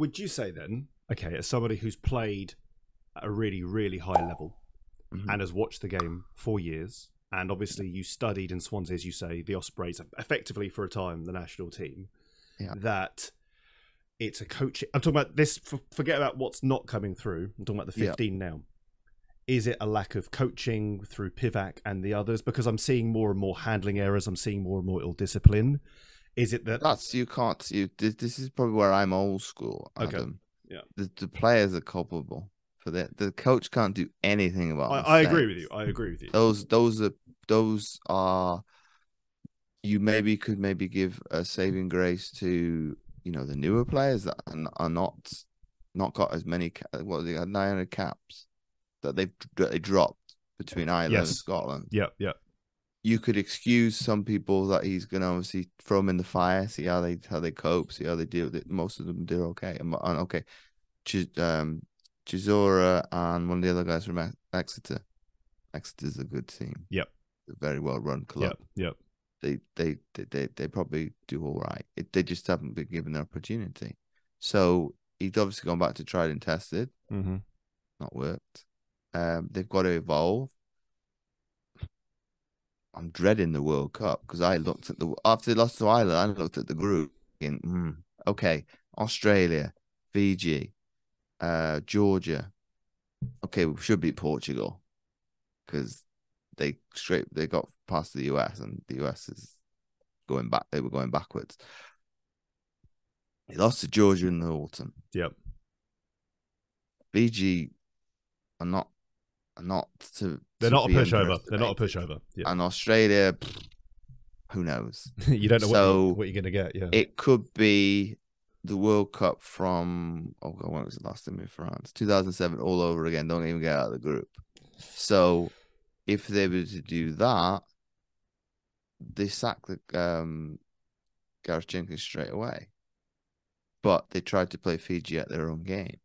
Would you say then, okay, as somebody who's played at a really, really high level and has watched the game for years, and obviously you studied in Swansea, as you say, the Ospreys, effectively for a time, the national team, that it's a coaching... I'm talking about this, forget about what's not coming through. I'm talking about the 15 now. Is it a lack of coaching through PIVAC and the others? Because I'm seeing more and more handling errors. I'm seeing more and more ill discipline. Is it that... This is probably where I'm old school, Adam. Okay. Yeah. The players are culpable for that. The coach can't do anything about it. I agree with you. Those are... You could maybe give a saving grace to, you know, the newer players that are not got as many... What, they had 900 caps? That they dropped between Ireland and Scotland. Yeah. You could excuse some people that he's going to obviously throw them in the fire, see how they cope, see how they deal with it. Most of them do okay. And Chisora and one of the other guys from Exeter. Exeter's a good team. Yep. A very well run club. Yep. They probably do all right. They just haven't been given the opportunity. So he's obviously gone back to tried and tested. Mm-hmm. Not worked. They've got to evolve. I'm dreading the World Cup because I looked at after they lost to Ireland, I looked at the group and okay, Australia, Fiji, Georgia. Okay, we should beat Portugal because they got past the US and the US is going back. They were going backwards. They lost to Georgia in the autumn. Yep. Fiji. They're not a pushover. Yeah. And Australia, who knows? You don't know what you're going to get. Yeah, it could be the World Cup from when was the last time in France? 2007, all over again. Don't even get out of the group. So, if they were to do that, they sacked the Gareth Jenkins straight away. But they tried to play Fiji at their own game.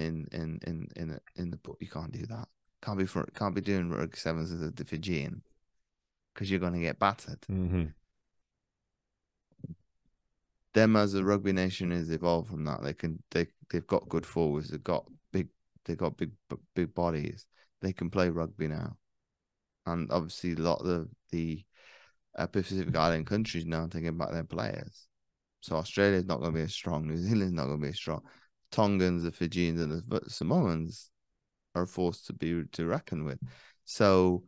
You can't do that. Can't be doing rugby sevens as a Fijian because you're going to get battered. Them as a rugby nation has evolved from that. They've got good forwards. They've got big bodies. They can play rugby now, and obviously a lot of the Pacific Island countries now taking back their players. So Australia's not going to be as strong. New Zealand's not going to be as strong. Tongans, the Fijians, and the Samoans are forced to reckon with. So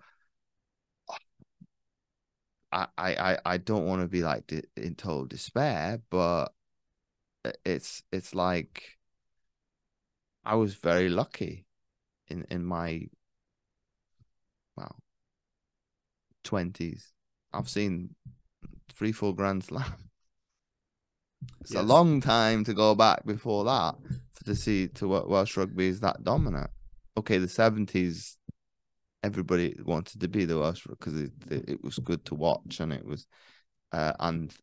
I don't want to be like in total despair, but it's like I was very lucky in my 20s. I've seen 3-4 Grand Slams. It's a long time to go back before that to see to what Welsh rugby is that dominant. Okay, the 70s, everybody wanted to be the Welsh because it was good to watch, and it was. And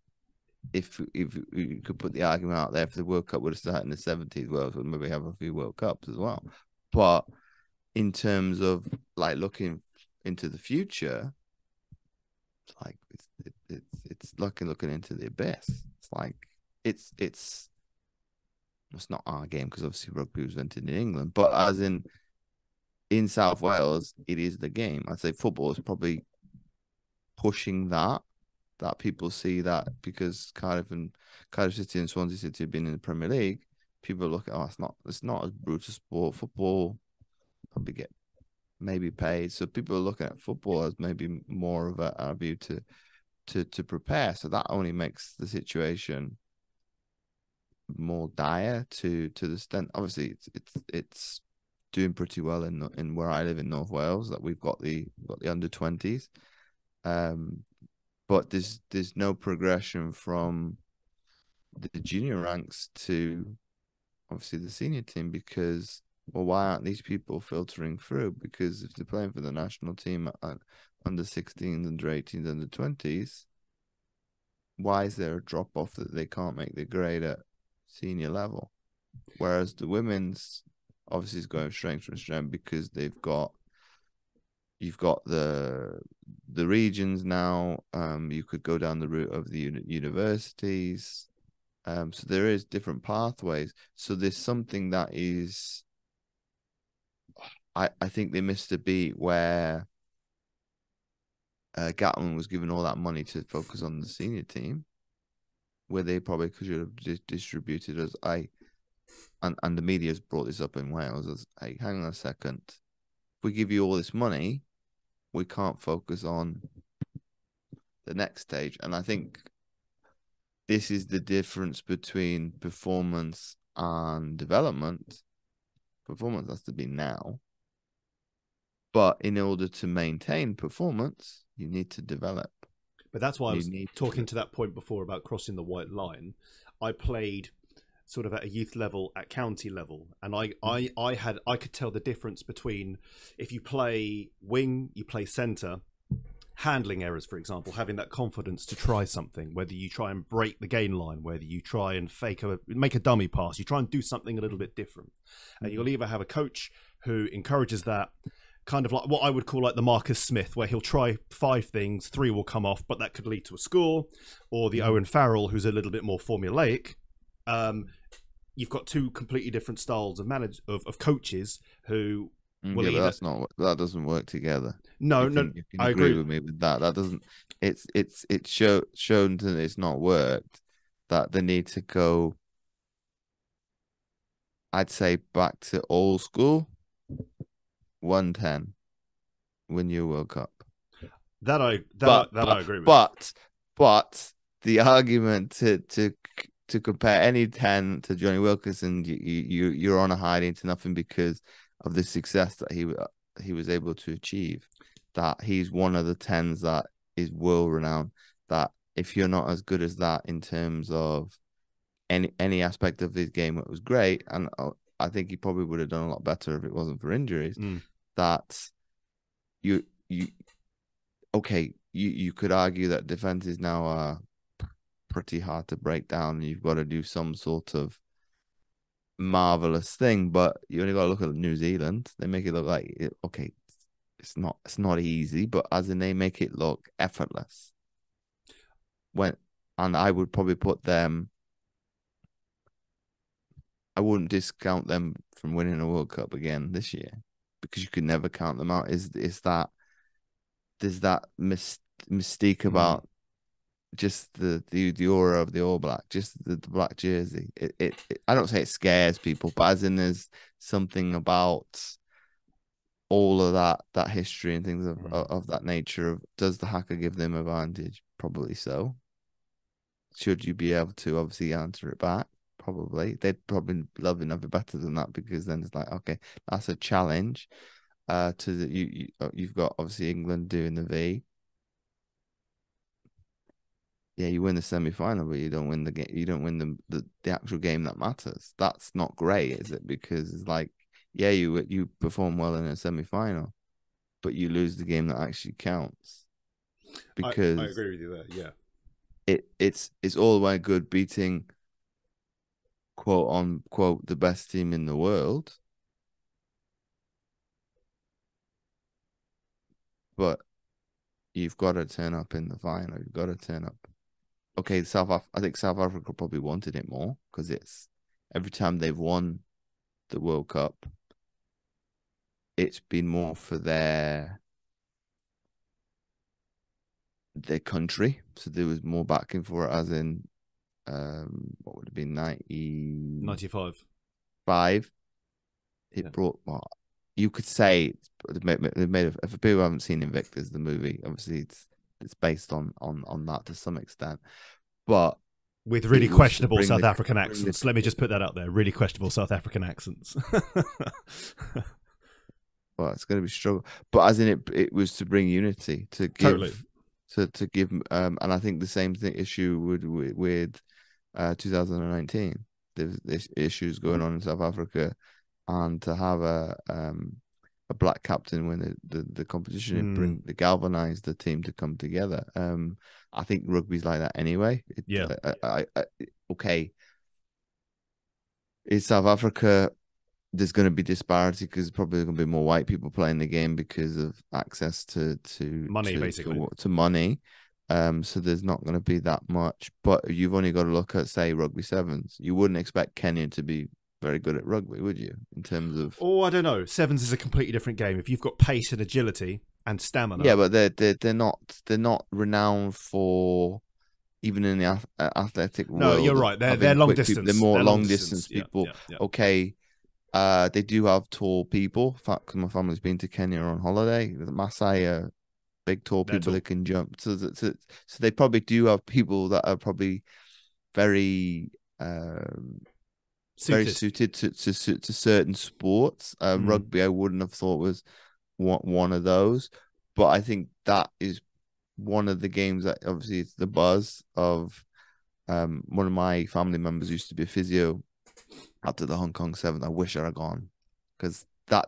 if you could put the argument out there, if the World Cup would have started in the 70s, Wales would maybe have a few World Cups as well. But in terms of like looking into the future, it's like it's looking into the abyss. It's like. It's not our game because obviously rugby was invented in England, but as in South Wales, it is the game. I'd say football is probably pushing that people see that because Cardiff City and Swansea City have been in the Premier League. People look at it's not as brutal sport. Football probably get maybe paid, so people are looking at football as maybe more of a view to prepare. So that only makes the situation more dire to the extent. Obviously, it's doing pretty well in where I live in North Wales that we've got the under-20s, but there's no progression from the junior ranks to obviously the senior team because why aren't these people filtering through? Because if they're playing for the national team at under-16s, under-18s, under-20s, why is there a drop off that they can't make the grade at senior level? Whereas the women's obviously is going strength from strength because you've got the regions now. You could go down the route of the universities, So there is different pathways. So there's something that is, I think they missed a beat where Gatlin was given all that money to focus on the senior team, where they probably could have distributed as and the media's brought this up in Wales as, hey, hang on a second, if we give you all this money, we can't focus on the next stage. And I think this is the difference between performance and development. Performance has to be now, but in order to maintain performance, you need to develop. But that's why I was talking to that point before about crossing the white line. I played sort of at a youth level, at county level, and I could tell the difference between if you play wing, you play centre, handling errors, for example, having that confidence to try something, whether you try and break the gain line, whether you try and make a dummy pass, you try and do something a little bit different. And you'll either have a coach who encourages that, kind of like what I would call like the Marcus Smith, where he'll try 5 things, 3 will come off, but that could lead to a score, or the Owen Farrell, who's a little bit more formulaic. You've got 2 completely different styles of coaches who will either... that doesn't work together. No, I agree with me with that. That doesn't. It's shown that it's not worked. That they need to go, I'd say, back to old school 110 win your World Cup. I agree with. But the argument to compare any 10 to Johnny Wilkinson, you're on a hiding to nothing because of the success that he was able to achieve. That he's one of the 10s that is world renowned. That if you're not as good as that in terms of any aspect of his game, it was great. And I think he probably would have done a lot better if it wasn't for injuries. That you could argue that defenses now are pretty hard to break down, and you've got to do some sort of marvelous thing. But you only got to look at New Zealand; they make it look like it's not easy, but as in they make it look effortless. I would probably put them. I wouldn't discount them from winning a World Cup again this year, because you could never count them out. Is that there's that mystique about. Just the aura of the All Black, just the black jersey. It I don't say it scares people, but as in there's something about all of that history and things of that nature. Of does the hacker give them advantage? Probably so. Should you be able to obviously answer it back? Probably. They'd probably love it nothing better than that, because then it's like, okay, that's a challenge. You've got obviously England doing the V. Yeah, you win the semi-final, but you don't win the game. You don't win the actual game that matters. That's not great, is it? Because it's like, yeah, you perform well in a semi-final, but you lose the game that actually counts. Because I agree with you there. Yeah, it's all the way good beating, quote on quote, the best team in the world, but you've got to turn up in the final. You've got to turn up. Okay, I think South Africa probably wanted it more, because it's every time they've won the World Cup, it's been more for their country. So there was more backing for it, as in what would have been 95. It brought more. You could say for people who haven't seen Invictus, the movie, obviously it's based on that to some extent, but with really questionable South African accents. Let me just put that out there: really questionable South African accents. Well, it's going to be struggle, but as in it was to bring unity, to give, totally. to give, and I think the same thing issue with 2019. There's issues going on in South Africa. And to have a black captain win the competition, it galvanised the team to come together. I think rugby's like that anyway. In South Africa, there's going to be disparity, because probably going to be more white people playing the game because of access to money. So there's not going to be that much. But you've only got to look at, say, rugby sevens. You wouldn't expect Kenya to be very good at rugby, would you? In terms of... Oh, I don't know. Sevens is a completely different game. If you've got pace and agility and stamina... Yeah, but they're not renowned for... Even in the athletic world. No, you're right. They're long distance. People, they're long distance people. Yeah. Okay. They do have tall people. In fact, because my family's been to Kenya on holiday. The Maasai are big, tall people that can jump. So they probably do have people that are probably very suited to certain sports. Rugby, I wouldn't have thought was one of those. But I think that is one of the games that obviously it's the buzz of. One of my family members used to be a physio after the Hong Kong Seven. I wish I'd have gone, because that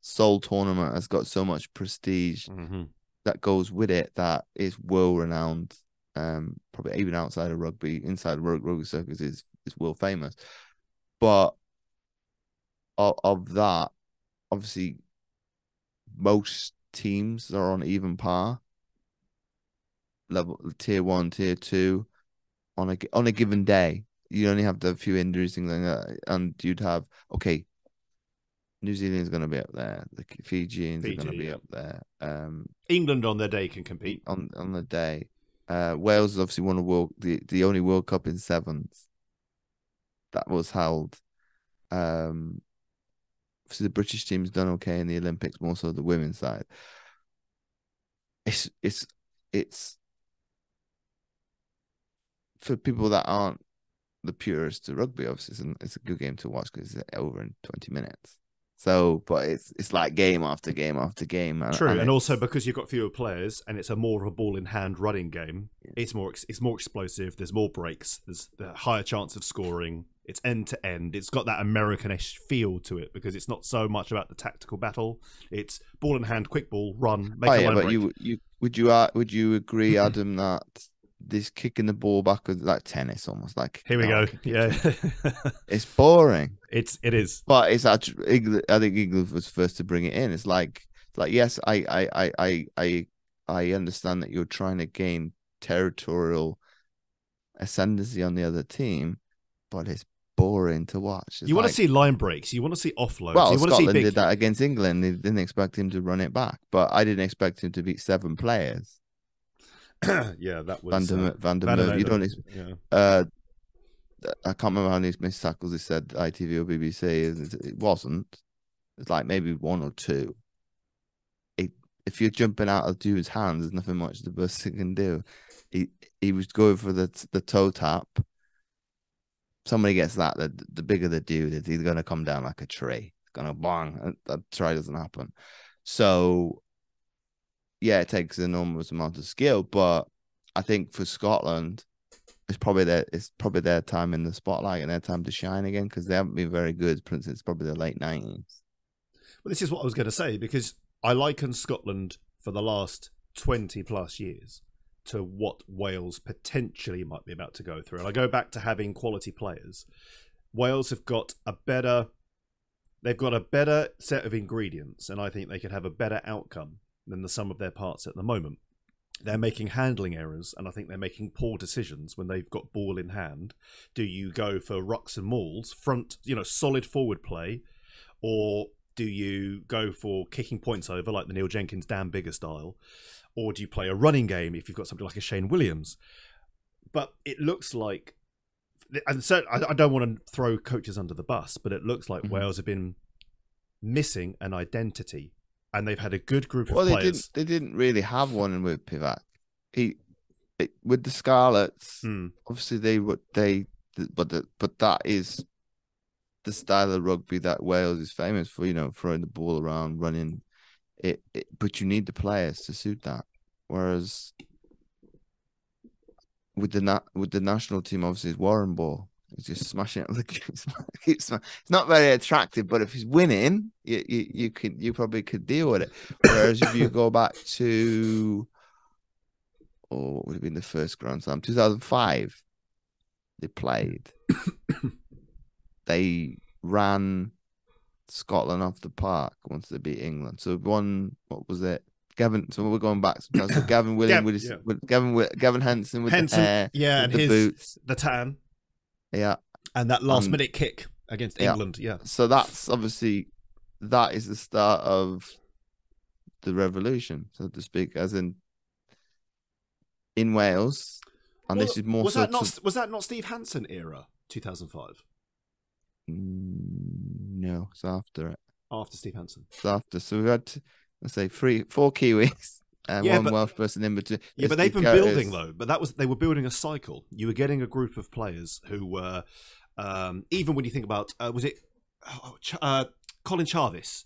sole tournament has got so much prestige that goes with it, that is world renowned. Probably even outside of rugby, inside rugby circus is world famous. But of that, obviously most teams are on even par level, tier 1, tier 2 on a given day. You only have the few injuries, things like that, and you'd have, okay, New Zealand's going to be up there, the Fijians are going to be up there, England on their day can compete on the day. Wales has obviously won the only World Cup in sevens that was held. So the British team's done okay in the Olympics, more so the women's side. It's for people that aren't the purists to rugby. Obviously, it's a good game to watch because it's over in 20 minutes. So, but it's like game after game after game. True, and also because you've got fewer players and it's more of a ball in hand running game. Yeah. It's more explosive. There's more breaks. There's a higher chance of scoring. It's end to end. It's got that Americanish feel to it because it's not so much about the tactical battle. It's ball in hand, quick ball, run, make a line break. Would you agree, Adam, that this kicking the ball backwards, like tennis, almost like here we go. Yeah, it's boring. It is, but it's actually, I think England was first to bring it in. It's like yes, I understand that you're trying to gain territorial ascendancy on the other team, but it's boring to watch. You want to see line breaks. You want to see offloads. Well, Scotland did that against England. They didn't expect him to run it back, but I didn't expect him to beat 7 players. Yeah, that was... Van der Merwe. You don't... Yeah. I can't remember how many missed tackles he said ITV or BBC. It wasn't. It's like maybe 1 or 2. If you're jumping out of dude's hands, there's nothing much the best he can do. He was going for the toe tap. Somebody gets that, the bigger the dude is, he's going to come down like a tree. It's going to bang. That try doesn't happen. So, yeah, it takes an enormous amount of skill, but I think for Scotland, it's probably their time in the spotlight and their time to shine again, because they haven't been very good since probably the late 90s. Well, this is what I was going to say, because I liken Scotland for the last 20-plus years to what Wales potentially might be about to go through. And I go back to having quality players. Wales have got a better set of ingredients, and I think they could have a better outcome than the sum of their parts at the moment. They're making handling errors, and I think they're making poor decisions when they've got ball in hand. Do you go for rucks and mauls, front, solid forward play, or do you go for kicking points over like the Neil Jenkins, Dan Biggar style? Or do you play a running game if you've got somebody like a Shane Williams? But it looks like, and so I don't want to throw coaches under the bus, but it looks like Wales have been missing an identity, and they've had a good group of players. They didn't really have one with PIVAC. With the Scarlets, obviously but that is the style of rugby that Wales is famous for. Throwing the ball around, running. But you need the players to suit that. Whereas with the national team, obviously it's Warren Ball. He's just smashing it. It's not very attractive, but if he's winning, you probably could deal with it. Whereas if you go back to what would have been the first Grand Slam, 2005, they played. They ran Scotland off the park once they beat England. So what was it? Gavin. So we're going back sometimes. So Gavin Williams with his, with Gavin Hansen with the hair, and the his boots, the tan, and that last minute kick against England, So that's obviously that is the start of the revolution, so to speak, as in Wales. And well, this is more was so that not to... was that not Steve Hansen era 2005? No, it's after it. After Steve Hansen. It's after. So we've had, let's say, 4 Kiwis and one Welsh person in between. Yeah, but they've been building though. But they were building a cycle. You were getting a group of players who were, even when you think about, was it Colin Charvis?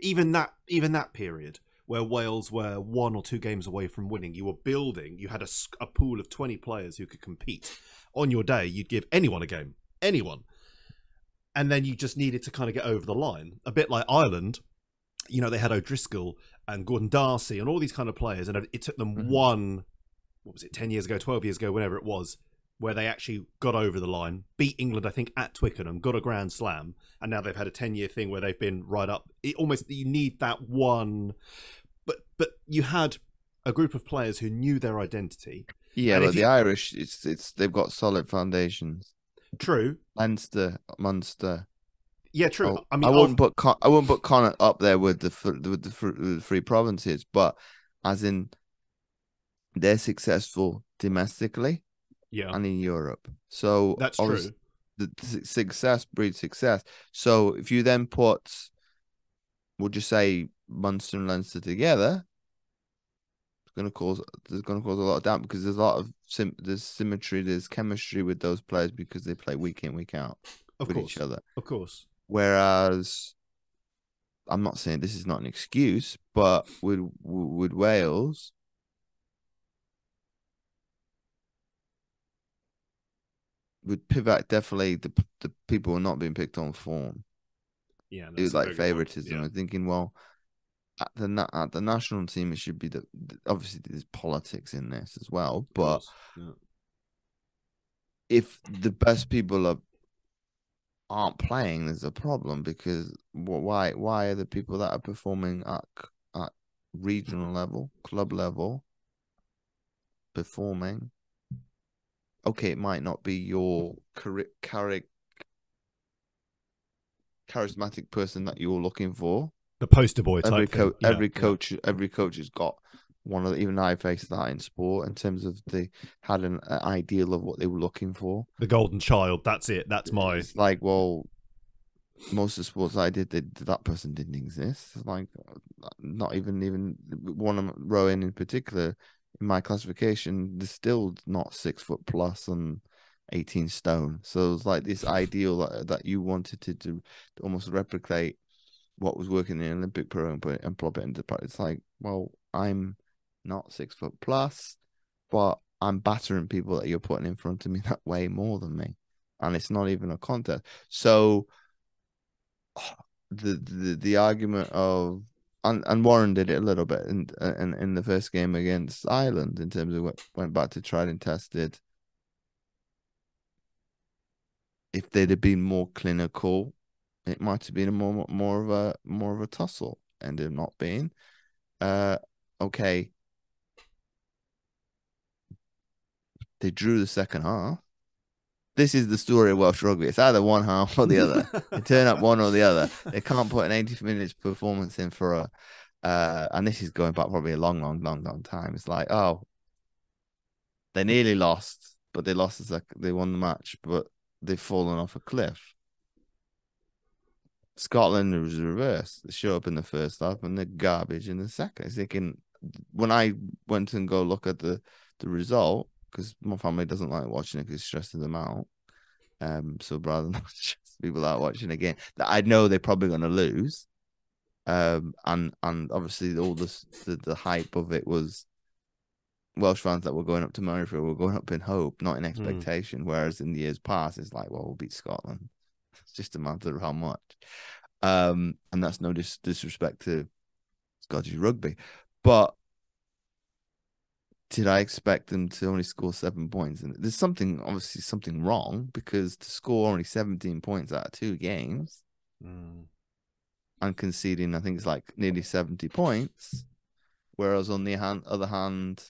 Even that period where Wales were 1 or 2 games away from winning, you were building. You had a pool of 20 players who could compete. On your day, you'd give anyone a game, anyone. And then you just needed to kind of get over the line. A bit like Ireland, you know, they had O'Driscoll and Gordon Darcy and all these kind of players. And it took them one, what was it, 10 years ago, 12 years ago, whenever it was, where they actually got over the line, beat England, I think, at Twickenham, got a grand slam. And now they've had a 10-year thing where they've been right up. It almost, you need that one. But you had a group of players who knew their identity. Yeah, and but the Irish, they've got solid foundations. True. Leinster, Munster. Yeah, true. I mean, I wouldn't put Connacht up there with the three provinces, but as in they're successful domestically, and in Europe. So that's true. The success breeds success. So if you then put, we'll just say Munster and Leinster together, it's going to cause a lot of damage because there's a lot of there's symmetry, there's chemistry with those players because they play week in, week out each other. Of course. Whereas, I'm not saying this is not an excuse, but with Wales, with PIVAC, definitely the people are not being picked on form. Yeah, it was like favoritism. Yeah. I'm thinking, well, at the national team, it should be obviously there's politics in this as well, but if the best people aren't playing, there's a problem because why are the people that are performing at regional level, club level, performing? Okay, it might not be your charismatic person that you're looking for. The poster boy type. Every coach has got one of the, even I faced that in sport in terms of they had an ideal of what they were looking for. The golden child. That's it. That's my. It's like, well, most of the sports I did, that person didn't exist. It's like, not even one of Rowan in particular in my classification. They're still not 6 foot plus and 18 stone. So it was like this ideal that you wanted to almost replicate what was working in the Olympic program and plop it into practice. It's like, well, I'm not 6 foot plus, but I'm battering people that you're putting in front of me that weigh more than me, and it's not even a contest. So the argument of and Warren did it a little bit in the first game against Ireland in terms of went back to tried and tested. If they'd have been more clinical, it might have been a more of a tussle, and it not being. Okay, they drew the second half. This is the story of Welsh rugby. It's either one half or the other. They turn up one or the other. They can't put an 80 minutes performance in for a. And this is going back probably a long time. It's like, oh, they nearly lost, but they lost they won the match, but they've fallen off a cliff. Scotland was the reverse. They show up in the first half and they're garbage in the second. It's thinking, when I went and go look at the result, because my family doesn't like watching it because it stresses them out. So rather than stress people out watching a game that I know they're probably going to lose. And obviously all the hype of it was Welsh fans that were going up to Murrayfield were going up in hope, not in expectation. Whereas in the years past, it's like, well, we'll beat Scotland. It's just a matter of how much. And that's no disrespect to Scottish rugby. But did I expect them to only score 7 points? And there's obviously something wrong, because to score only 17 points out of 2 games and conceding, I think it's like nearly 70 points, Whereas on the other hand,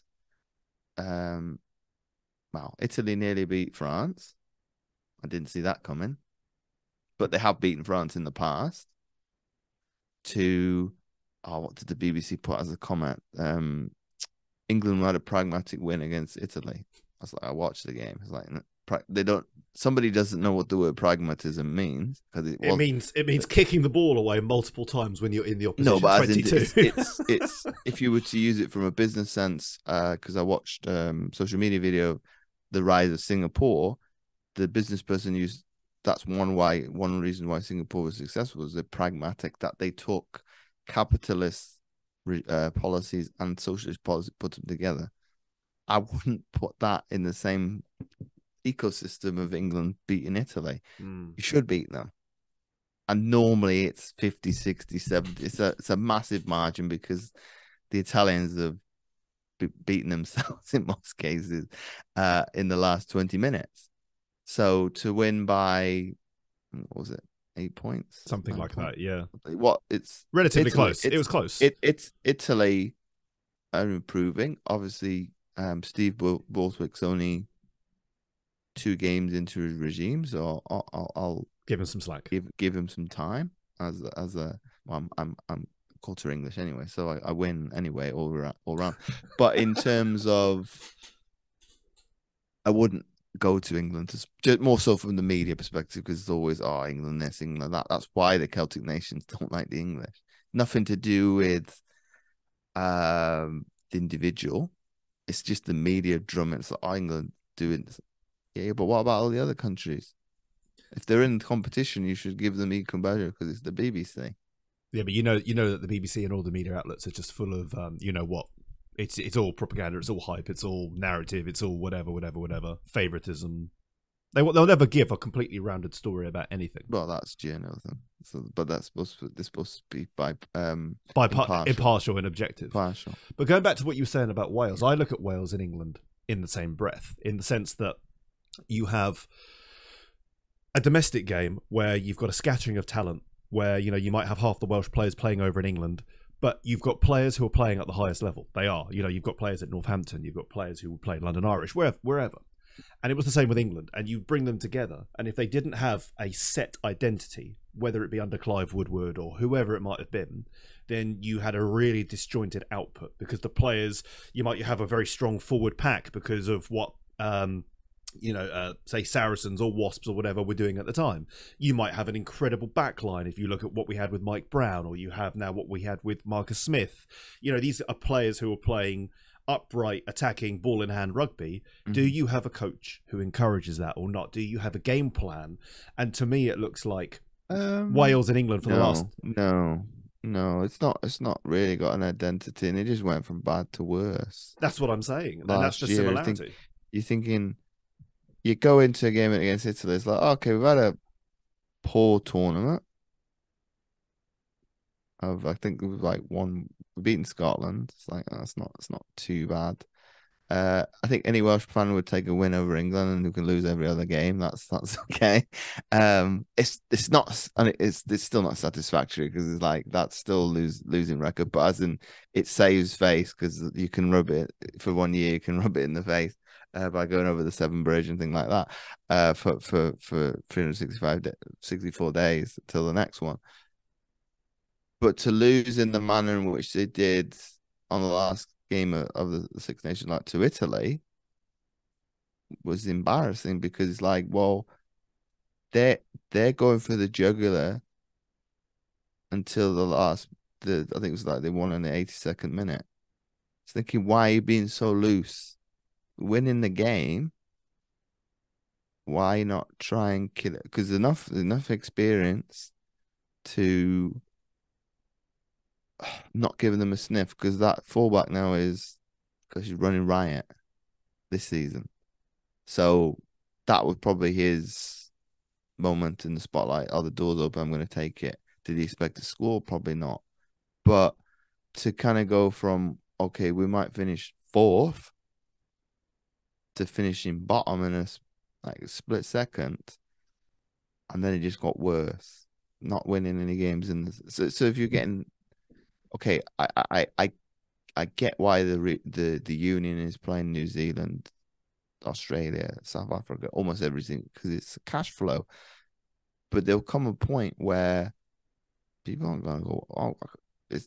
well, Italy nearly beat France. I didn't see that coming. But they have beaten France in the past. To, oh, what did the BBC put as a comment? England had a pragmatic win against Italy. I was like, I watched the game. It's like, they don't. Somebody doesn't know what the word pragmatism means, because it means kicking the ball away multiple times when you're in the opposition. No, but 22. It's if you were to use it from a business sense, because I watched social media video, the rise of Singapore. The business person used that's one reason why Singapore was successful was they're pragmatic, that they took capitalist policies and socialist policies, put them together. I wouldn't put that in the same ecosystem of England beating Italy. You should beat them, and normally it's 50 60 70. It's a massive margin, because the Italians have beaten themselves in most cases in the last 20 minutes. So to win by, what was it, 8 points, something like that? Yeah, what, it's relatively close. It was close. It's Italy are improving, obviously. Steve Borthwick's only 2 games into his regime, so I'll give him some slack. Give him some time. I'm quarter English anyway, so I win anyway all round. But in terms of, I wouldn't go to England, just more so from the media perspective, because it's always England this, England that. That's why the Celtic nations don't like the English. Nothing to do with the individual. It's just the media drum. It's like, England doing this. Yeah, but what about all the other countries? If they're in competition, you should give them equal measure, because it's the BBC. Yeah, but you know that the BBC and all the media outlets are just full of, you know what? It's all propaganda. It's all hype. It's all narrative. It's all whatever. Favoritism. They'll never give a completely rounded story about anything. Well, that's journalism. So, but that's supposed to be by impartial and objective. Impartial. But going back to what you were saying about Wales, I look at Wales and England in the same breath, in the sense that you have a domestic game where you've got a scattering of talent, where you might have half the Welsh players playing over in England, but you've got players who are playing at the highest level. They are, you've got players at Northampton, you've got players who will play London Irish, wherever. And it was the same with England. And you bring them together, and if they didn't have a set identity, whether it be under Clive Woodward or whoever it might have been, then you had a really disjointed output, because the players, you have a very strong forward pack because of what say Saracens or Wasps or whatever we're doing at the time. You might have an incredible backline if you look at what we had with Mike Brown, or you have now what we had with Marcus Smith. These are players who are playing upright, attacking, ball in hand rugby. Do you have a coach who encourages that or not? Do you have a game plan? And to me, it looks like Wales and England for the last. No, it's not really got an identity, and it just went from bad to worse. That's what I'm saying. Last, and that's just similarity. You're thinking, you go into a game against Italy, it's like, okay, we've had a poor tournament. I think it was like one, we've beaten Scotland. It's like, it's not too bad. I think any Welsh fan would take a win over England, and who can lose every other game. That's okay. It's not, and it's still not satisfactory, because it's like, that's still losing record. But as in, it saves face, because you can rub it for 1 year. You can rub it in the face. By going over the Severn Bridge and things like that, for 364 days till the next one. But to lose in the manner in which they did on the last game of the Six Nations, like to Italy, was embarrassing, because it's like, well, they're going for the jugular until the last. I think it was like they won in the 82nd minute. It's thinking, why are you being so loose? Winning the game, why not try and kill it? Because enough experience to not give them a sniff, because that fullback now she's running riot this season. So that was probably his moment in the spotlight. Oh, the door's open, I'm going to take it. Did he expect to score? Probably not. But to kind of go from, okay, we might finish 4th, to finishing bottom in a split second, and then it just got worse. Not winning any games, so if you're getting, okay, I I get why the union is playing New Zealand, Australia, South Africa, almost everything, because it's cash flow. But there'll come a point where people aren't going to go, oh,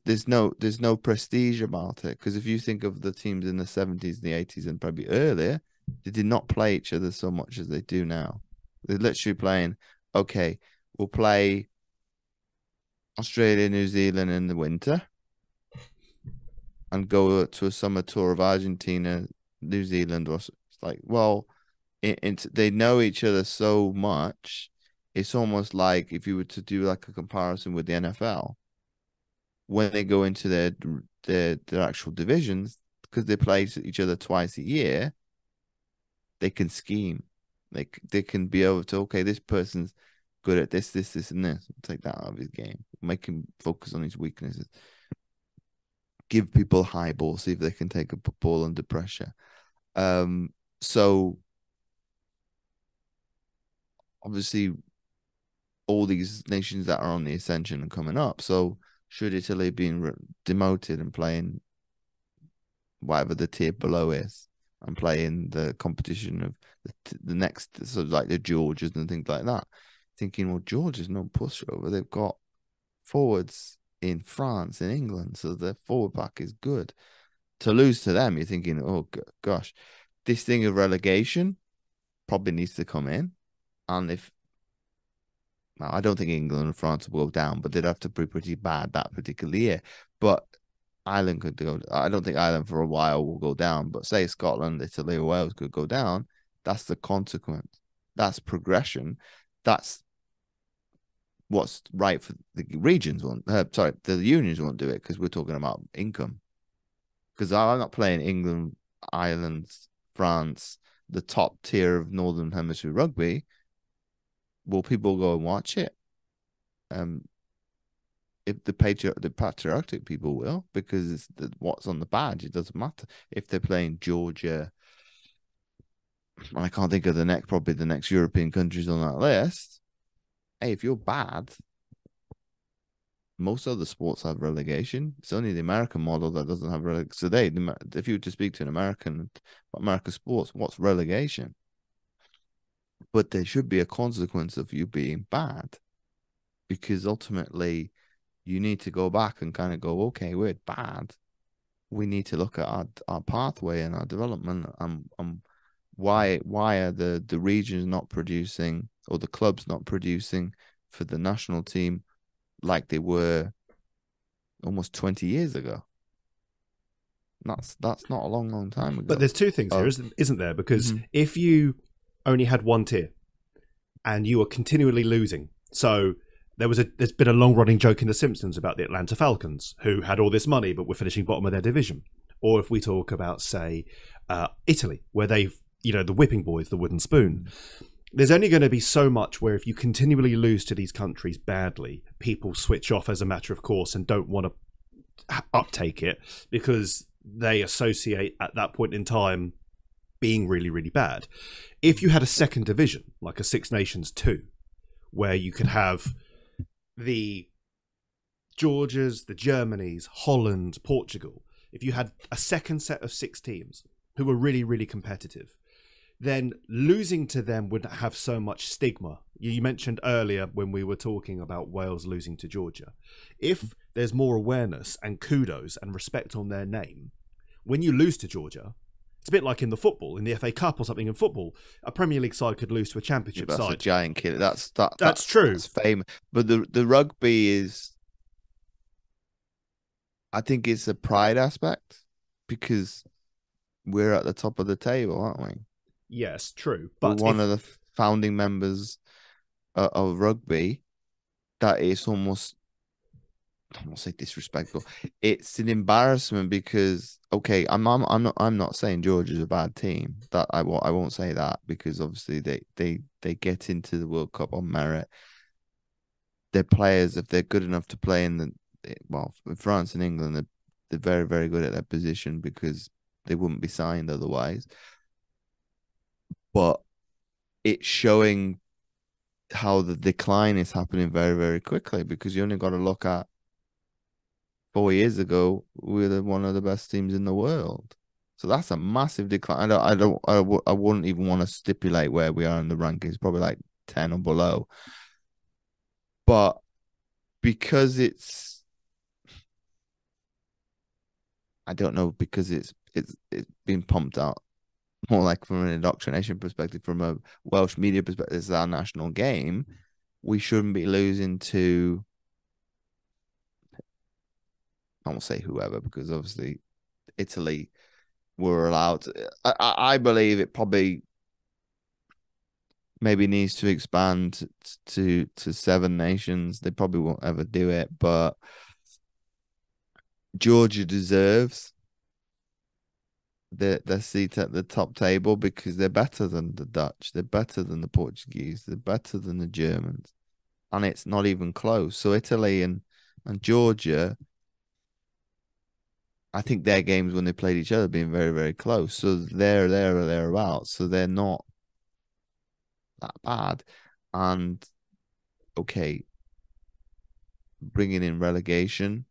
there's no prestige about it. Because if you think of the teams in the 70s, the 80s, and probably earlier, they did not play each other so much as they do now. They're literally playing, okay, we'll play Australia, New Zealand in the winter and go to a summer tour of Argentina, New Zealand. Or it's like, well, they know each other so much. It's almost like if you were to do like a comparison with the NFL, when they go into their actual divisions, because they play each other twice a year, they can scheme. Like they can be able to, okay, this person's good at this, this, this, and this. Take that out of his game. Make him focus on his weaknesses. Give people high ball, see if they can take a ball under pressure. So obviously all these nations that are on the ascension and coming up. So should Italy being demoted and playing whatever the tier below is and playing the competition of the next, sort of like the Georgias and things like that, thinking, well, Georgia's no pushover. They've got forwards in France and England, so their forward pack is good. To lose to them, you're thinking, oh, gosh, this thing of relegation probably needs to come in. And if, well, I don't think England and France will go down, but they'd have to be pretty bad that particular year. But Ireland could go. I don't think Ireland for a while will go down, but say Scotland, Italy, or Wales could go down. That's the consequence. That's progression. That's what's right for the regions. The unions won't do it because we're talking about income. Because I'm not playing England, Ireland, France, the top tier of Northern Hemisphere rugby. Will people go and watch it? If the patriotic people will, because it's what's on the badge, it doesn't matter. If they're playing Georgia, I can't think of probably the next European countries on that list. Hey, if you're bad, most other sports have relegation. It's only the American model that doesn't have relegation. So if you were to speak to an American about American sports, what's relegation? But there should be a consequence of you being bad, because ultimately you need to go back and kind of go, okay, we're bad. We need to look at our pathway and our development and why are the regions not producing or the clubs not producing for the national team like they were almost 20 years ago. That's not a long, long time ago. But there's two things here, isn't there? Because if you only had one tier and you were continually losing, so... There's been a long-running joke in The Simpsons about the Atlanta Falcons, who had all this money but were finishing bottom of their division. Or if we talk about, say, Italy, where they've, the whipping boys, the wooden spoon. There's only going to be so much where if you continually lose to these countries badly, people switch off as a matter of course and don't want to uptake it because they associate at that point in time being really, really bad. If you had a second division, like a Six Nations 2, where you could have... the Georgias, the Germanys, Holland, Portugal, if you had a second set of six teams who were really, really competitive, then losing to them wouldn't have so much stigma. You mentioned earlier when we were talking about Wales losing to Georgia. If there's more awareness and kudos and respect on their name, when you lose to Georgia, it's a bit like in the football, in the FA Cup or something in football. A Premier League side could lose to a Championship side. That's a giant killer. That's true. That's famous. But the rugby is... I think it's a pride aspect because we're at the top of the table, aren't we? Yes, true. But we're one of the founding members of rugby that is almost... I don't want to say disrespectful. It's an embarrassment because, okay, I'm not saying Georgia's a bad team. That I won't say that, because obviously they get into the World Cup on merit. Their players, if they're good enough to play in France and England, they're very, very good at their position because they wouldn't be signed otherwise. But it's showing how the decline is happening very, very quickly, because you only got to look at 4 years ago, we were one of the best teams in the world. So that's a massive decline. I wouldn't even want to stipulate where we are in the rankings, probably like 10 or below. But because it's, I don't know, because it's been pumped out more like from an indoctrination perspective, from a Welsh media perspective, it's our national game. We shouldn't be losing to, I won't say whoever, because obviously Italy were allowed to, I believe it probably maybe needs to expand to seven nations. They probably won't ever do it, but Georgia deserves their seat at the top table because they're better than the Dutch, they're better than the Portuguese, they're better than the Germans, and it's not even close. So Italy and Georgia, I think their games when they played each other being very, very close. So they're there or thereabouts. So they're not that bad. And, okay, bringing in relegation,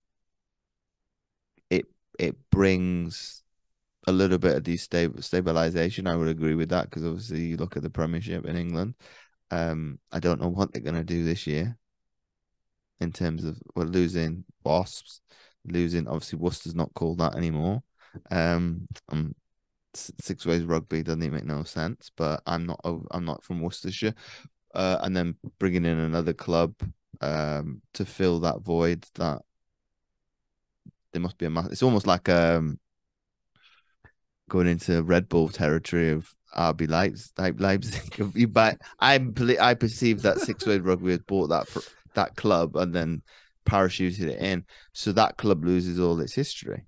it brings a little bit of destabilisation. I would agree with that because, obviously, you look at the Premiership in England. I don't know what they're going to do this year in terms of losing Wasps. Losing, obviously, Worcester's not called that anymore. 6 ways rugby doesn't even make no sense. But I'm not from Worcestershire, and then bringing in another club to fill that void. That there must be a massive. It's almost like going into Red Bull territory of RB Leipzig. You buy. I perceive that 6 ways rugby has bought that club and then parachuted it in, so that club loses all its history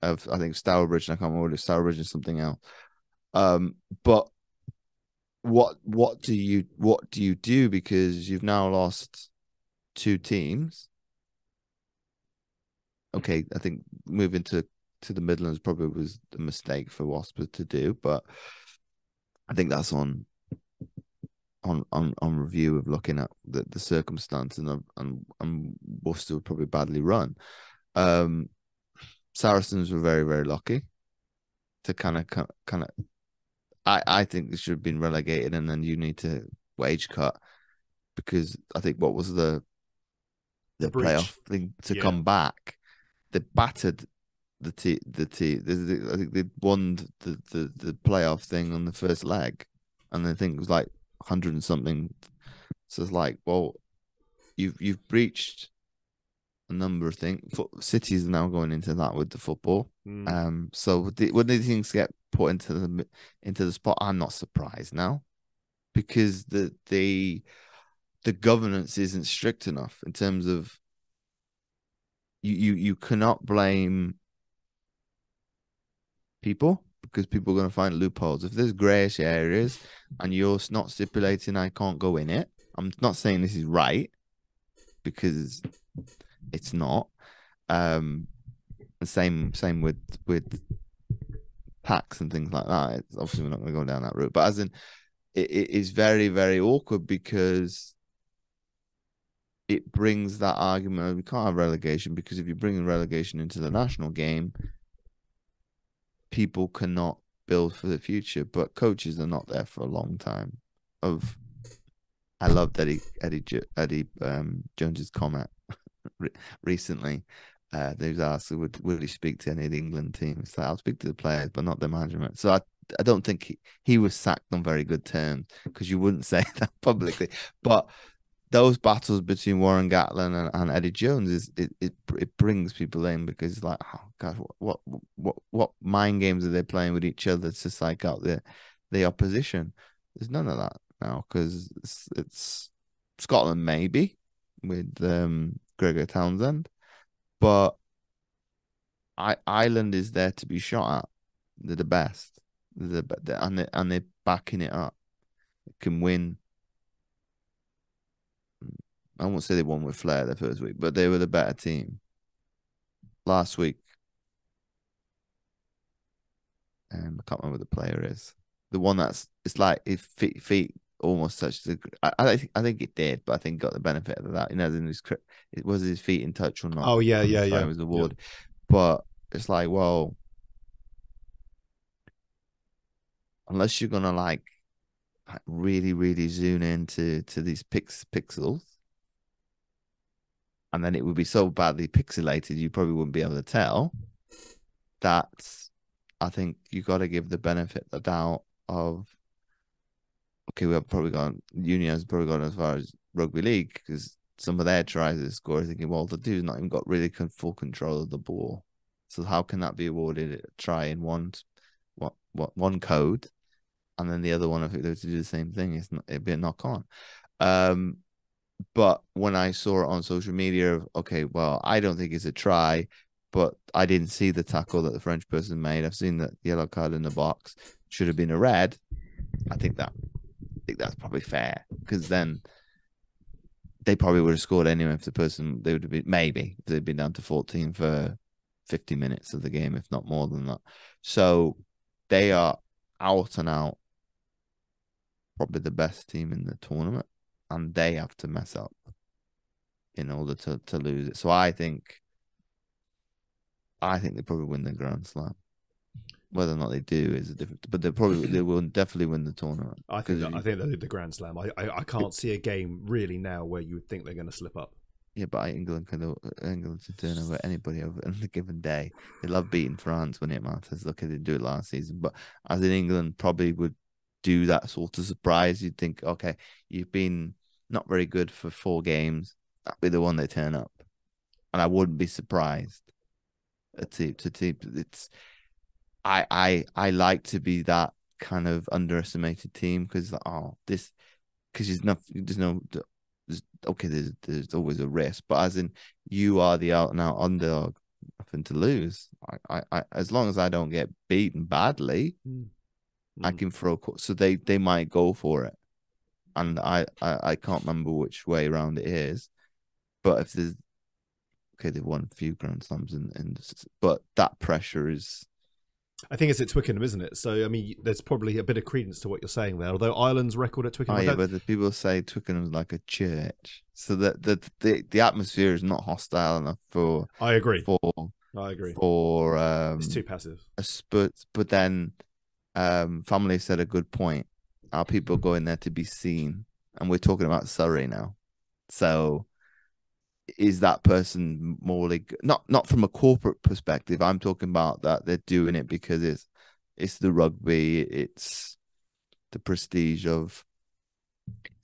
of, I think, Stourbridge, and I can't remember if Stourbridge is something else. But what do you do, because you've now lost two teams? Okay, I think moving to the Midlands probably was a mistake for Wasps to do, but I think that's on review of looking at the circumstance, and Worcester were probably badly run. Saracens were very, very lucky to kind of. I think they should have been relegated, and then you need to wage cut, because I think what was the playoff thing to come back, they battered the team. I think they won the playoff thing on the first leg, and I think it was like 100 and something. So it's like, well, you've breached a number of things. Cities are now going into that with the football. So when these things get put into the spot, I'm not surprised now, because the governance isn't strict enough in terms of you cannot blame people, because people are going to find loopholes. If there's grayish areas and you're not stipulating I can't go in it, I'm not saying this is right, because it's not. The same with packs and things like that. It's, obviously, we're not going to go down that route. But as in, it is very, very awkward, because it brings that argument, we can't have relegation, because if you bring relegation into the national game, people cannot build for the future. But coaches are not there for a long time. I loved Eddie Jones's comment recently. They was asked, "Would he speak to any of the England team?" It's like, I'll speak to the players, but not the management. So I don't think he was sacked on very good terms, because you wouldn't say that publicly. But those battles between Warren Gatlin and Eddie Jones it brings people in, because it's like, oh gosh, what mind games are they playing with each other to psych out the opposition? There's none of that now, because it's Scotland maybe with Gregor Townsend, but Ireland is there to be shot at. They're the best, and they're backing it up. It can win. I won't say they won with flair the first week, but they were the better team. Last week, I can't remember who the player is. The one that's, it's like, if almost touched the. I think it did, but I think got the benefit of that. You know, it was his feet in touch or not. Oh yeah, yeah, yeah. It was the award, yeah. But it's like, well, unless you're gonna like really, really zoom into these pixels, and then it would be so badly pixelated you probably wouldn't be able to tell. That's, I think you got to give the benefit of the doubt of, okay, Union's probably gone as far as rugby league because some of their tries at score thinking, well, the dude's not even got really full control of the ball. So how can that be awarded a try in one code and then the other one, if they were to do the same thing, it'd be a knock on. But when I saw it on social media, okay, well, I don't think it's a try, but I didn't see the tackle that the French person made. I've seen that yellow card in the box should have been a red. I think that's probably fair because then they probably would have scored anyway if the person they would have been maybe they'd been down to 14 for 50 minutes of the game, if not more than that. So they are out and out probably the best team in the tournament, and they have to mess up in order to lose it. So I think they probably win the Grand Slam. Whether or not they do is a different, but they will definitely win the tournament. I think they'll do the Grand Slam. I can't see a game really now where you would think they're going to slip up. Yeah, but England can turn over anybody over on a given day. They love beating France when it matters. Look, they do it last season, but as in England probably would do that sort of surprise. You'd think, okay, you've been not very good for 4 games. That'd be the one they turn up, and I wouldn't be surprised. I like to be that kind of underestimated team because there's always a risk, but as in you are the out and out underdog, nothing to lose. I as long as I don't get beaten badly, I can throw. So they might go for it, and I can't remember which way around it is, but if there's okay, they've won a few Grand Slams, but that pressure is. I think it's at Twickenham, isn't it? So, I mean, there's probably a bit of credence to what you're saying there, although Ireland's record at Twickenham... Oh, yeah, but the people say Twickenham's like a church. So that the atmosphere is not hostile enough for... I agree. For... it's too passive. But then family said a good point. Our people go in there to be seen, and we're talking about Surrey now. So... is that person morally not from a corporate perspective? I'm talking about that they're doing it because it's the rugby, it's the prestige of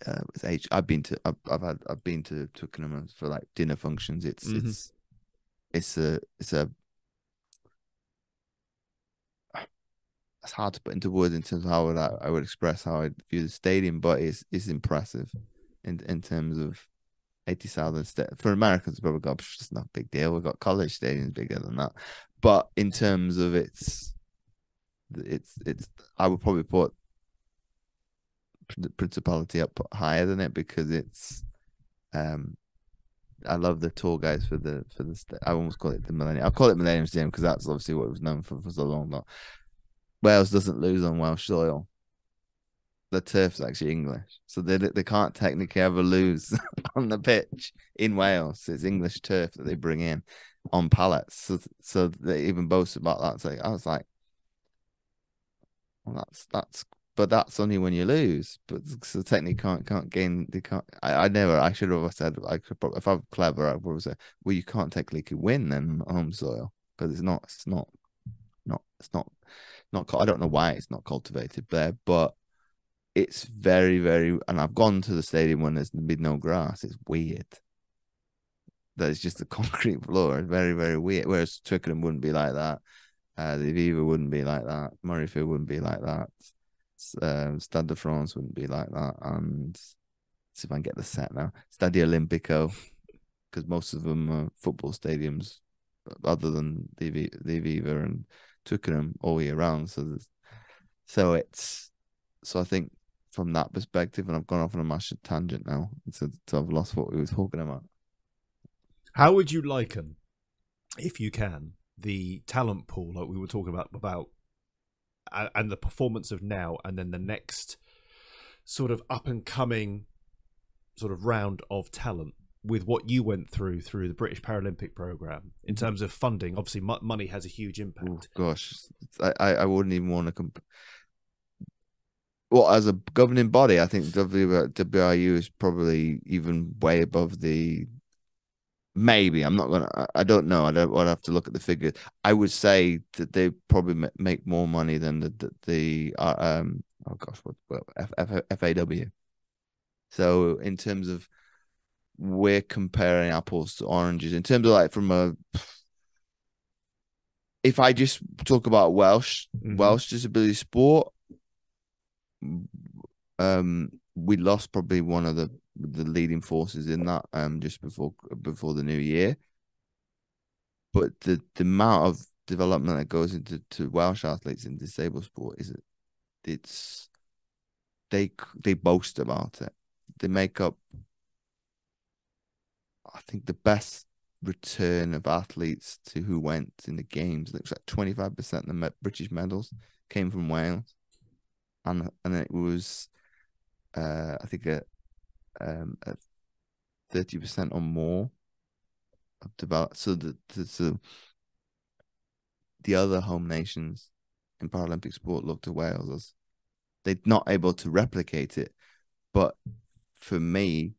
it's age. I've been to Twickenham for like dinner functions. It's mm-hmm. it's it's hard to put into words in terms of how I would express how I view the stadium, but it's impressive in terms of. 80,000 for Americans, probably got it's not a big deal. We've got college stadiums bigger than that, but in terms of it's I would probably put the Principality up higher than it because it's I love the tour guys for the I almost call it the Millennium. I call it Millennium Stadium because that's obviously what it was known for so long. Though Wales doesn't lose on Welsh soil. The turf's actually English, so they can't technically ever lose on the pitch in Wales. It's English turf that they bring in on pallets, so they even boast about that. So I was like, well, that's, but that's only when you lose. But so technically can't gain. They can't. I never. I should have said. I could probably, if I'm clever, I would have said, well, you can't technically win then on home soil because it's not. I don't know why it's not cultivated there, but. It's very, very, and I've gone to the stadium when there's been no grass. It's weird. That it's just a concrete floor. It's very, very weird. Whereas Twickenham wouldn't be like that. The Aviva wouldn't be like that. Murrayfield wouldn't be like that. Stade de France wouldn't be like that. And let's see if I can get the set now. Stadio Olimpico, because most of them are football stadiums, other than the Aviva and Twickenham all year round. So I think. From that perspective, and I've gone off on a massive tangent now, so I've lost what we were talking about. How would you liken, if you can, the talent pool like we were talking about and the performance of now and then the next sort of up and coming sort of round of talent with what you went through the British Paralympic program in terms of funding? Obviously, money has a huge impact. Oh, gosh, I wouldn't even want to compare. Well, as a governing body, I think WIU is probably even way above the. Maybe I'm not gonna. I don't know. I don't. I'd have to look at the figures. I would say that they probably make more money than the oh gosh, FAW. So in terms of we're comparing apples to oranges. In terms of like from a, if I just talk about Welsh disability sport, we lost probably one of the leading forces in that just before the new year. But the amount of development that goes into Welsh athletes in disabled sport is they boast about it. They make up, I think, the best return of athletes to who went in the games. It looks like 25% of the British medals came from Wales, and it was I think a 30% or more of developed. So the other home nations in Paralympic sport look to Wales as they're not able to replicate it. But for me,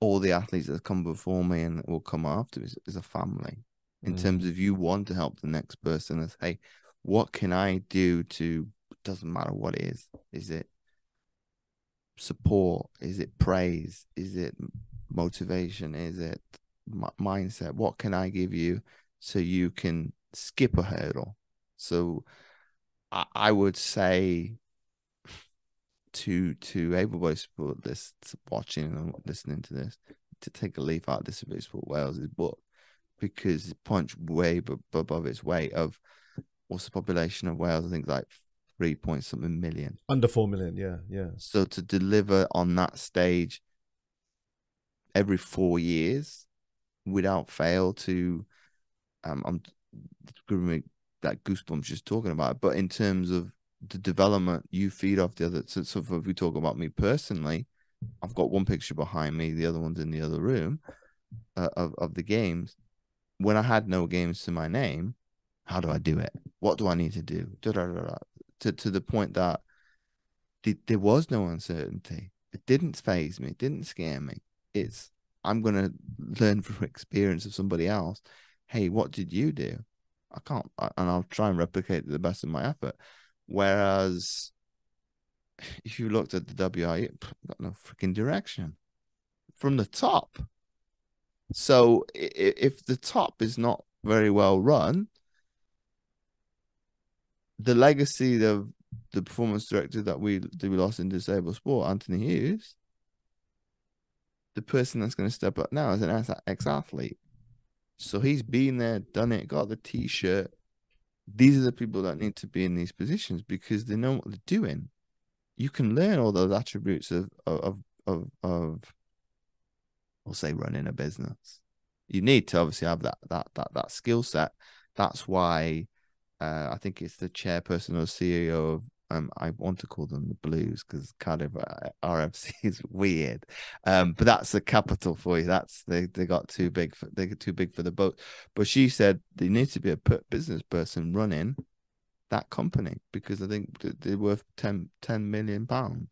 all the athletes that have come before me and will come after me is a family. In terms of you want to help the next person and say, hey, what can I do to, doesn't matter what it is. Is it support? Is it praise? Is it motivation? Is it mindset? What can I give you so you can skip a hurdle? So I would say to able-bodied sport, this watching and listening to this, to take a leaf out of Disability Sport Wales's book, because it punched way above its weight of what's the population of Wales. I think like 3 point something million, under 4 million. Yeah. So to deliver on that stage every 4 years without fail to, I'm giving me that goosebumps just talking about it, but in terms of the development, you feed off the other. So if we talk about me personally, I've got one picture behind me, the other one's in the other room of the games. When I had no games to my name, how do I do it? What do I need to do? To the point that there was no uncertainty. It didn't faze me. It didn't scare me. It's, I'm going to learn from experience of somebody else. Hey, what did you do? I can't, and I'll try and replicate the best of my effort. Whereas if you looked at the WIU, got no freaking direction from the top. So if the top is not very well run, the legacy of the performance director that we lost in disabled sport, Anthony Hughes, the person that's going to step up now is an ex-athlete. So he's been there, done it, got the T-shirt. These are the people that need to be in these positions because they know what they're doing. You can learn all those attributes of I'll say, running a business. You need to obviously have that skill set. That's why... I think it's the chairperson or CEO of, I want to call them the Blues because Cardiff RFC is weird. But that's the capital for you. That's they got too big for the boat. But she said there needs to be a business person running that company because I think they're worth 10 million pounds.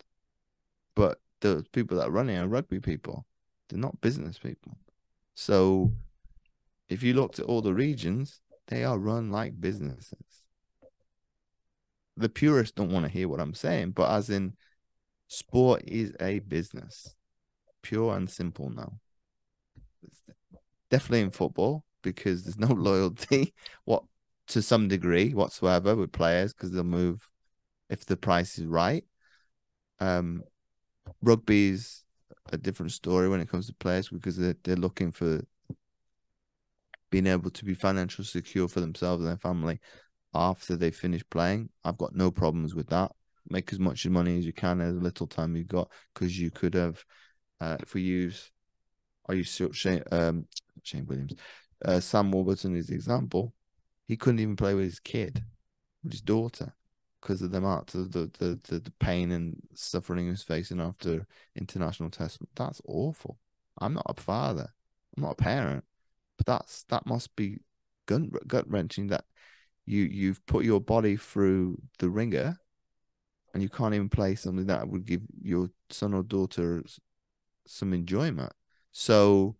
But the people that are running are rugby people. They're not business people. So if you looked at all the regions, they are run like businesses. The purists don't want to hear what I'm saying, but as in, sport is a business. Pure and simple now. It's definitely in football, because there's no loyalty to some degree whatsoever with players, because they'll move if the price is right. Rugby's a different story when it comes to players, because they're looking for being able to be financially secure for themselves and their family after they finish playing. I've got no problems with that. Make as much money as you can as little time you've got, because you could have, if we use, I use Shane Williams, Sam Warburton as the example, he couldn't even play with his daughter. because of the amount of the pain and suffering he was facing after international tests. That's awful. I'm not a father. I'm not a parent. But that must be gut-wrenching that you've put your body through the ringer and you can't even play something that would give your son or daughter some enjoyment. So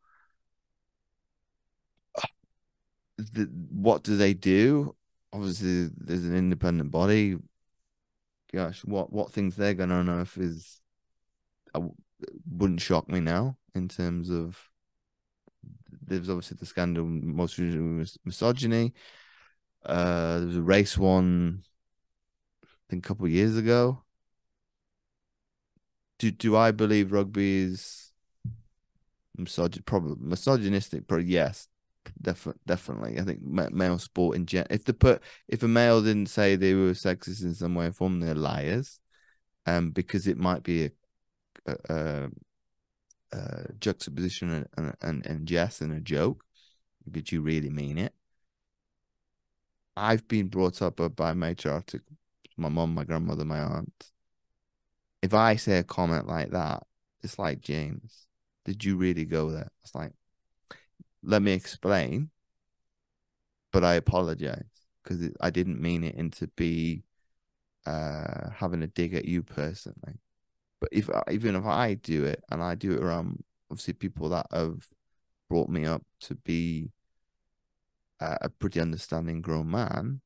what do they do? Obviously, there's an independent body. Gosh, what things they're going to unearth is wouldn't shock me now in terms of there's obviously the scandal, most recently was misogyny. There was a race one, I think, a couple of years ago. Do I believe rugby is misogynistic? Probably yes. Definitely, I think male sport in general. If a male didn't say they were sexist in some way or form, they're liars, because it might be a juxtaposition and jest and a joke. Did you really mean it? I've been brought up by matriarchal, my mum, my grandmother, my aunt. If I say a comment like that, it's like, James, did you really go there? It's like, let me explain, but I apologize because I didn't mean it and to be having a dig at you personally. But even if I do it, and I do it around, obviously, people that have brought me up to be a pretty understanding grown man,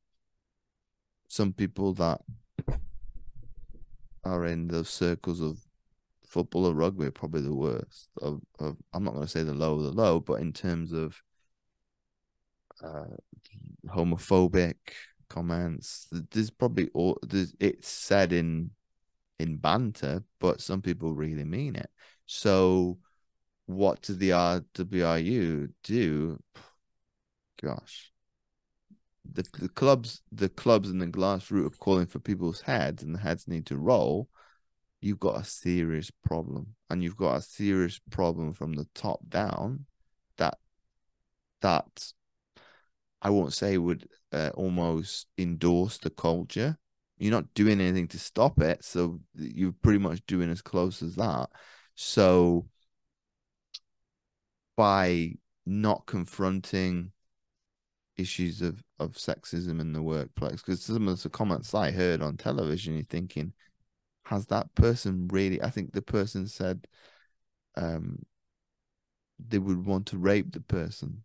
some people that are in those circles of football or rugby are probably the worst. I'm not going to say the low, but in terms of homophobic comments, there's probably it's said in banter, but some people really mean it. So what did the RWRU do? Gosh, the clubs and the grassroots are calling for people's heads, and the heads need to roll. You've got a serious problem, and you've got a serious problem from the top down that I won't say would almost endorse the culture. You're not doing anything to stop it, so you're pretty much doing as close as that. So by not confronting issues of sexism in the workplace, because some of the comments I heard on television, you're thinking, has that person really... I think the person said they would want to rape the person.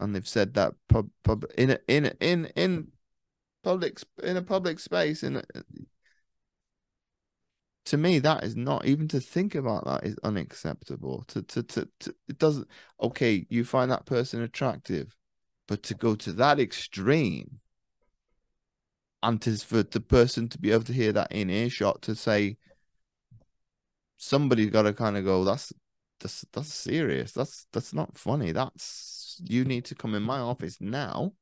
And they've said that in a public space, to me, that is not even to think about. That is unacceptable. It doesn't. Okay, you find that person attractive, but to go to that extreme, and for the person to be able to hear that in earshot, to say, somebody's got to kind of go, that's serious. That's not funny. You need to come in my office now.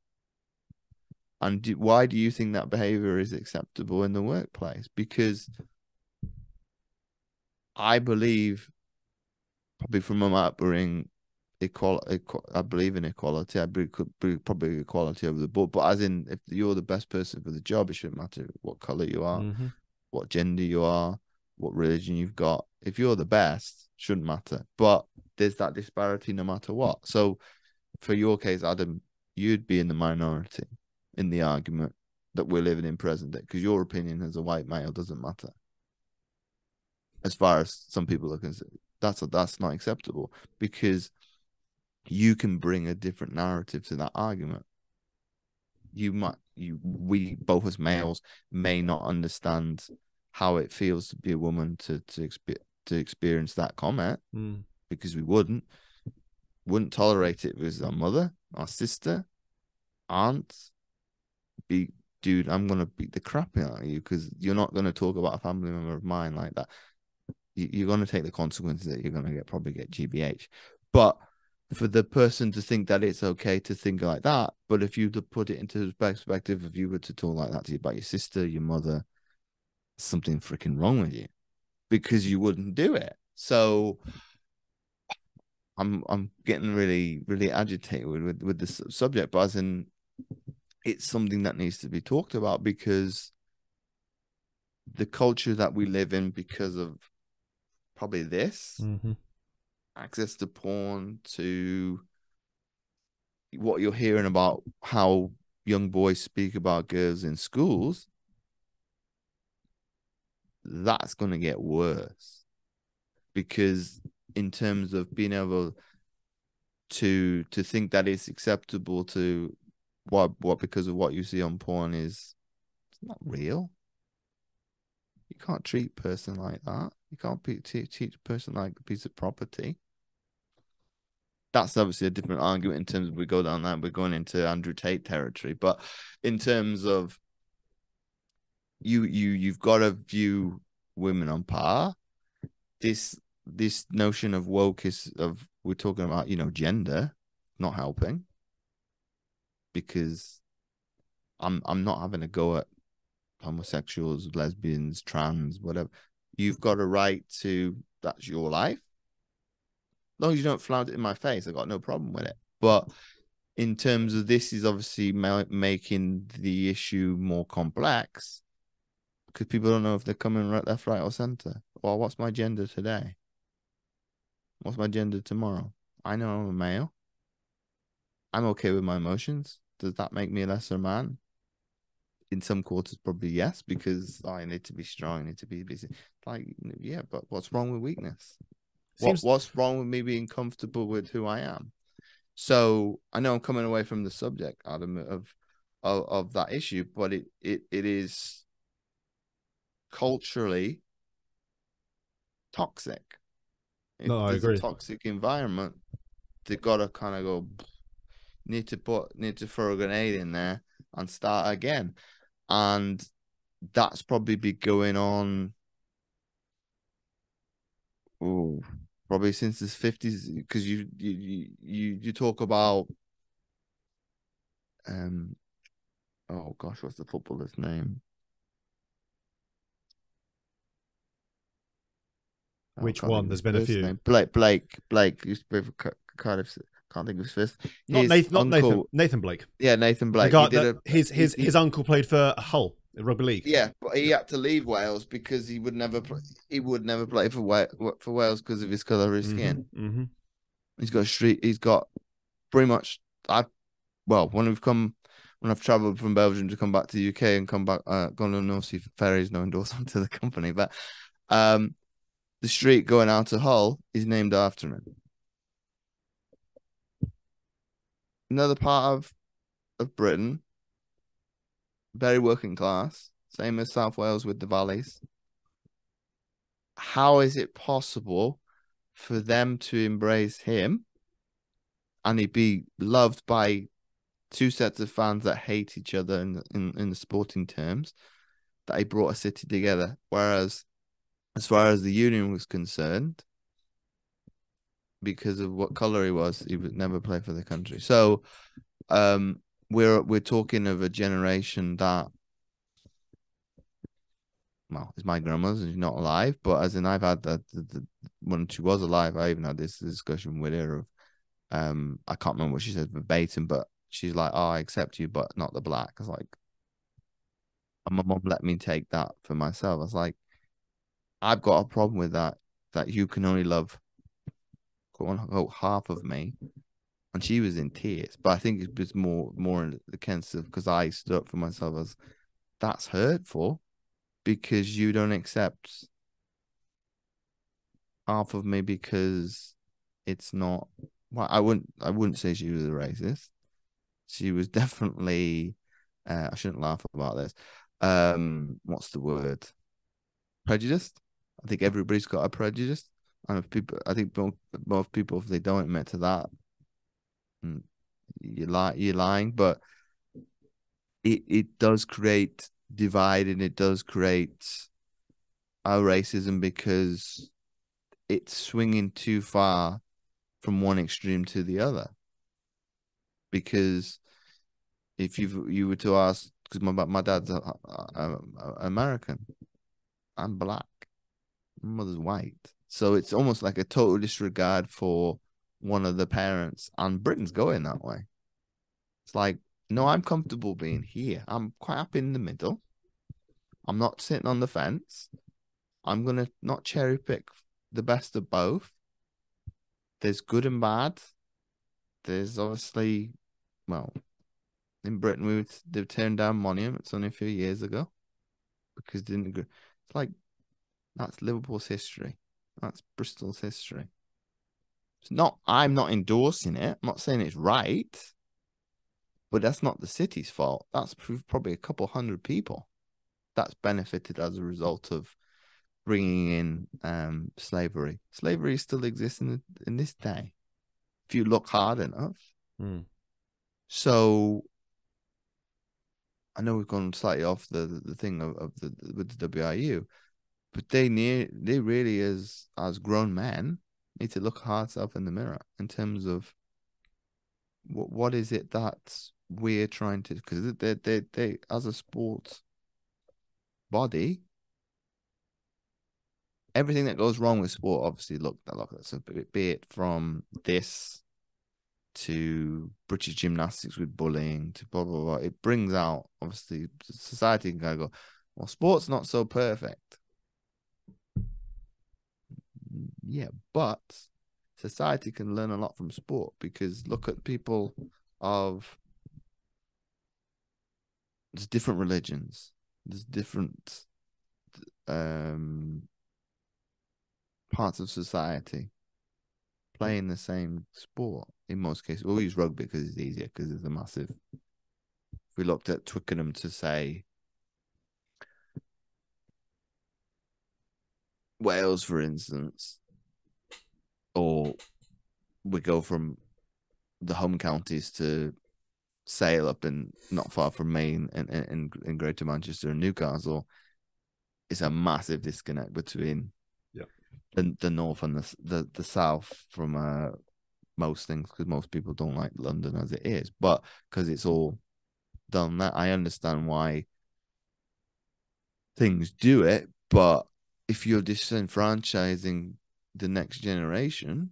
And why do you think that behavior is acceptable in the workplace? Because I believe, probably from my upbringing, I believe in equality. I believe probably equality over the board. But as in, if you're the best person for the job, it shouldn't matter what color you are, what gender you are, what religion you've got. If you're the best, it shouldn't matter. But there's that disparity no matter what. So for your case, Adam, you'd be in the minority in the argument that we're living in present day, because your opinion as a white male doesn't matter as far as some people are concerned. That's not acceptable, because you can bring a different narrative to that argument. We both as males may not understand how it feels to be a woman to experience that comment, because we wouldn't tolerate it with our mother, our sister, aunt. Dude, I'm gonna beat the crap out of you because you're not gonna talk about a family member of mine like that. You're gonna take the consequences that you're gonna probably get GBH. But for the person to think that it's okay to think like that, but if you put it into perspective, if you were to talk like that to you about your sister, your mother, something freaking wrong with you, because you wouldn't do it. So I'm getting really, really agitated with the subject, but as in, it's something that needs to be talked about, because the culture that we live in, because of probably this, access to porn, to what you're hearing about how young boys speak about girls in schools, that's going to get worse, because in terms of being able to think that it's acceptable to what because of what you see on porn is, it's not real. You can't treat a person like that. You can't teach a person like a piece of property. That's obviously a different argument in terms of we go down that, we're going into Andrew Tate territory. But in terms of you've got to view women on par. This notion of woke is of, we're talking about, you know, gender not helping, because I'm not having a go at homosexuals, lesbians, trans, whatever. You've got a right to, that's your life. As long as you don't flout it in my face, I've got no problem with it. But in terms of, this is obviously making the issue more complex, because people don't know if they're coming right, left, right, or center. Well, what's my gender today? What's my gender tomorrow? I know I'm a male. I'm okay with my emotions. Does that make me a lesser man? In some quarters, probably yes, because I need to be strong, I need to be busy. Like, yeah, but what's wrong with weakness? What's wrong with me being comfortable with who I am? So I know I'm coming away from the subject, Adam, of that issue, but it is culturally toxic. No, I agree. A toxic environment. They gotta kind of go, need to throw a grenade in there and start again. And that's probably been going on probably since the 50s, because you talk about oh gosh, what's the footballer's name? Which one? There's been a few. Name. Blake used to play for Cardiff. Can't think of his first. Nathan Blake. Yeah, Nathan Blake. His uncle played for Hull, the rugby league. Yeah, but he had to leave Wales because he would never play. He would never play for Wales because of his colour of his skin. Mm-hmm. He's got He's got pretty much. When I've travelled from Belgium to come back to the UK and come back, gone to the North Sea ferries, no endorsement to the company, but the street going out to Hull is named after him. Another part of Britain, very working class, same as South Wales with the valleys. How is it possible for them to embrace him and he'd be loved by two sets of fans that hate each other in the sporting terms, that he brought a city together? Whereas, as far as the union was concerned, because of what colour he would never play for the country. So we're talking of a generation that, well, it's my grandma's and she's not alive, but as in I've had that, when she was alive, I even had this discussion with her of, I can't remember what she said verbatim, but she's like, oh, I accept you, but not the black. I was like, and my mom let me take that for myself. I was like, I've got a problem with that you can only love half of me, and she was in tears. But I think it was more in the sense of, because I stood up for myself as, that's hurtful, because you don't accept half of me because it's not. Well, I wouldn't say she was a racist. She was definitely. I shouldn't laugh about this. What's the word? Prejudiced. I think everybody's got a prejudice. And if people, I think most people, if they don't admit to that, you're lying. But it does create divide, and it does create racism, because it's swinging too far from one extreme to the other. Because if you were to ask, because my dad's American, I'm black, my mother's white. So it's almost like a total disregard for one of the parents, and Britain's going that way. It's like, No, I'm comfortable being here. I'm quite up in the middle. I'm not sitting on the fence. I'm going to not cherry pick the best of both. There's good and bad. There's obviously, well, in Britain, they've turned down monuments only a few years ago because they didn't agree. It's like, that's Liverpool's history. That's Bristol's history. It's not, I'm not endorsing it. I'm not saying it's right, but that's not the city's fault. That's probably a couple hundred people that's benefited as a result of bringing in slavery. Slavery still exists in this day, if you look hard enough. Mm. So I know we've gone slightly off the thing of the with the WIU, but they really, as grown men, need to look hard self in the mirror in terms of what is it that we're trying to, because they as a sports body, everything that goes wrong with sport, obviously, look. So be it from this to British gymnastics with bullying to blah blah blah, it brings out, obviously, society can kind of go, well, sport's not so perfect. Yeah, but society can learn a lot from sport, because look at people of, there's different religions, there's different parts of society playing the same sport in most cases. We'll use rugby because it's easier, because it's a massive. If we looked at Twickenham to say Wales, for instance, or we go from the home counties to Sale up in not far from Maine and in Greater Manchester and Newcastle, it's a massive disconnect between the north and the south from most things, because most people don't like London as it is, but because it's all done that, I understand why things do it, but if you're disenfranchising the next generation,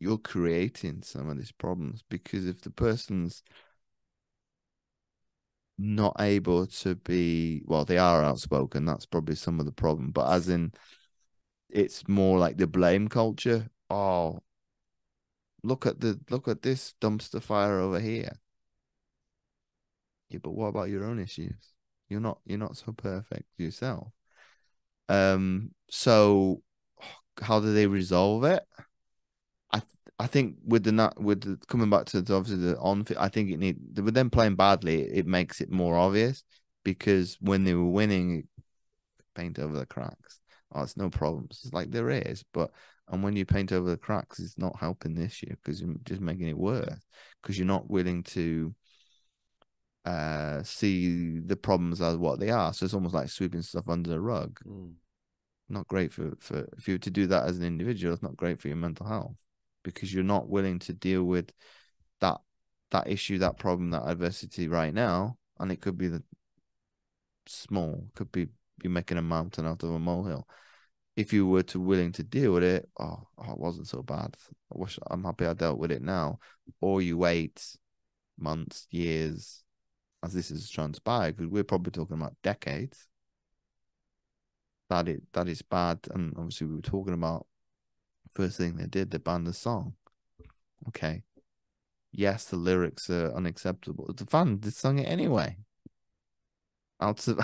you're creating some of these problems, because if the person's not able to be, well, they are outspoken, that's probably some of the problem, but as in, it's more like the blame culture. Oh, look at this dumpster fire over here. Yeah, but what about your own issues? You're not so perfect yourself. So how do they resolve it? I think with the coming back to obviously the on-field, I think it need with them playing badly, it makes it more obvious, because when they were winning, it paint over the cracks. Oh, it's no problems. It's like there is, but when you paint over the cracks, it's not helping the issue, because you're just making it worse, because you're not willing to see the problems as what they are. So it's almost like sweeping stuff under the rug. Mm. Not great for if you were to do that as an individual, it's not great for your mental health, because you're not willing to deal with that issue, that problem, that adversity right now. And it could be could be you're making a mountain out of a molehill. If you were willing to deal with it, oh, it wasn't so bad. I'm happy I dealt with it now. Or you wait months, years, as this has transpired, because we're probably talking about decades. That is bad. And obviously we were talking about first thing they did, they banned the song. Okay. Yes, the lyrics are unacceptable. The fans they sung it anyway. Out of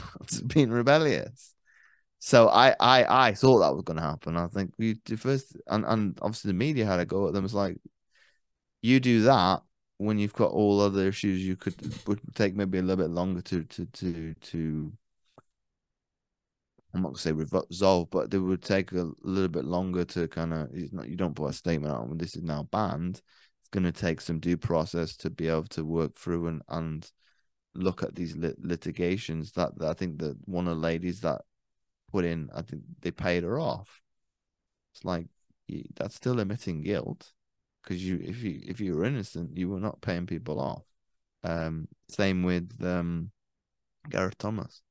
being rebellious. So I thought that was going to happen. I think and obviously the media had a go at them. It's like, you do that when you've got all other issues you could would take maybe a little bit longer to I'm not going to say resolve, but they would take a little bit longer to kind of, you don't put a statement out when this is now banned. It's going to take some due process to be able to work through and look at these litigations that I think that one of the ladies that put in, I think they paid her off. It's like, that's still admitting guilt, because if you were innocent, you were not paying people off. Same with Gareth Thomas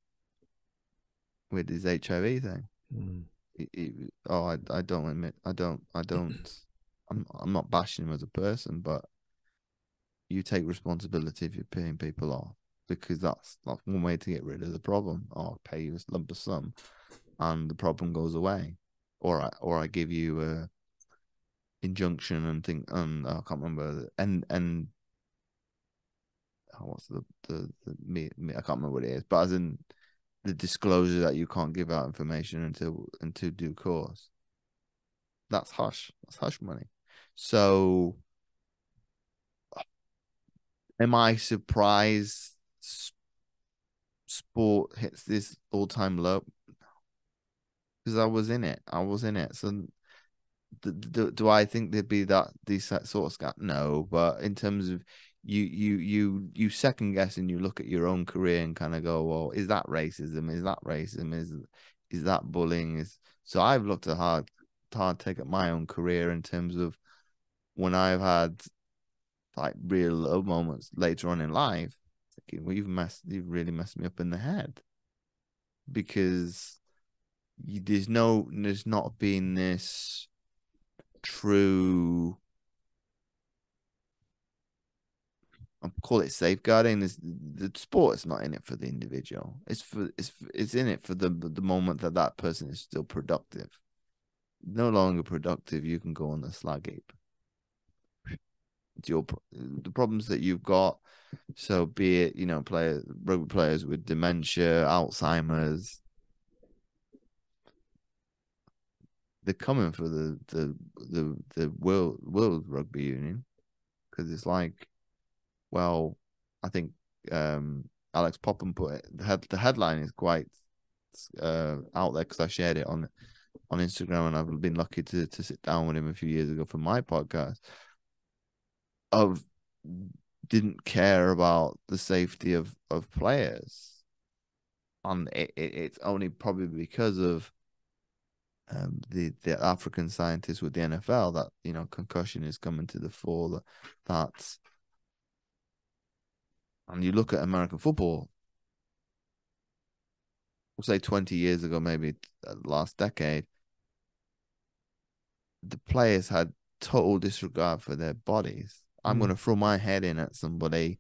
with his HIV thing. Mm. I don't I'm not bashing him as a person, but you take responsibility if you're paying people off, because that's like one way to get rid of the problem. I'll pay you a lump sum and the problem goes away. Or I give you a injunction and think, I can't remember, and what's the I can't remember what it is, but as in the disclosure that you can't give out information until due course. That's hush money. So am I surprised sport hits this all-time low? Because I was in it. So do I think there'd be these sort of scam? No, but in terms of you second guess and you look at your own career and kind of go, well, is that racism? Is that racism? Is that bullying? So I've looked at hard take at my own career in terms of when I've had like real low moments later on in life, thinking, well, you've really messed me up in the head, because there's not been this true, I'll call it safeguarding. The sport is not in it for the individual. It's in it for the moment that person is still productive. No longer productive, you can go on the slag heap. The problems that you've got, so be it, rugby players with dementia, Alzheimer's, they're coming for the World Rugby Union, because it's like, well, I think Alex Popham put it. The headline is quite out there, because I shared it on Instagram, and I've been lucky to sit down with him a few years ago for my podcast. Of didn't care about the safety of players, and it's only probably because of. The African scientists with the NFL that, concussion is coming to the fore. And you look at American football, we'll say 20 years ago, maybe last decade, the players had total disregard for their bodies. I'm going to throw my head in at somebody,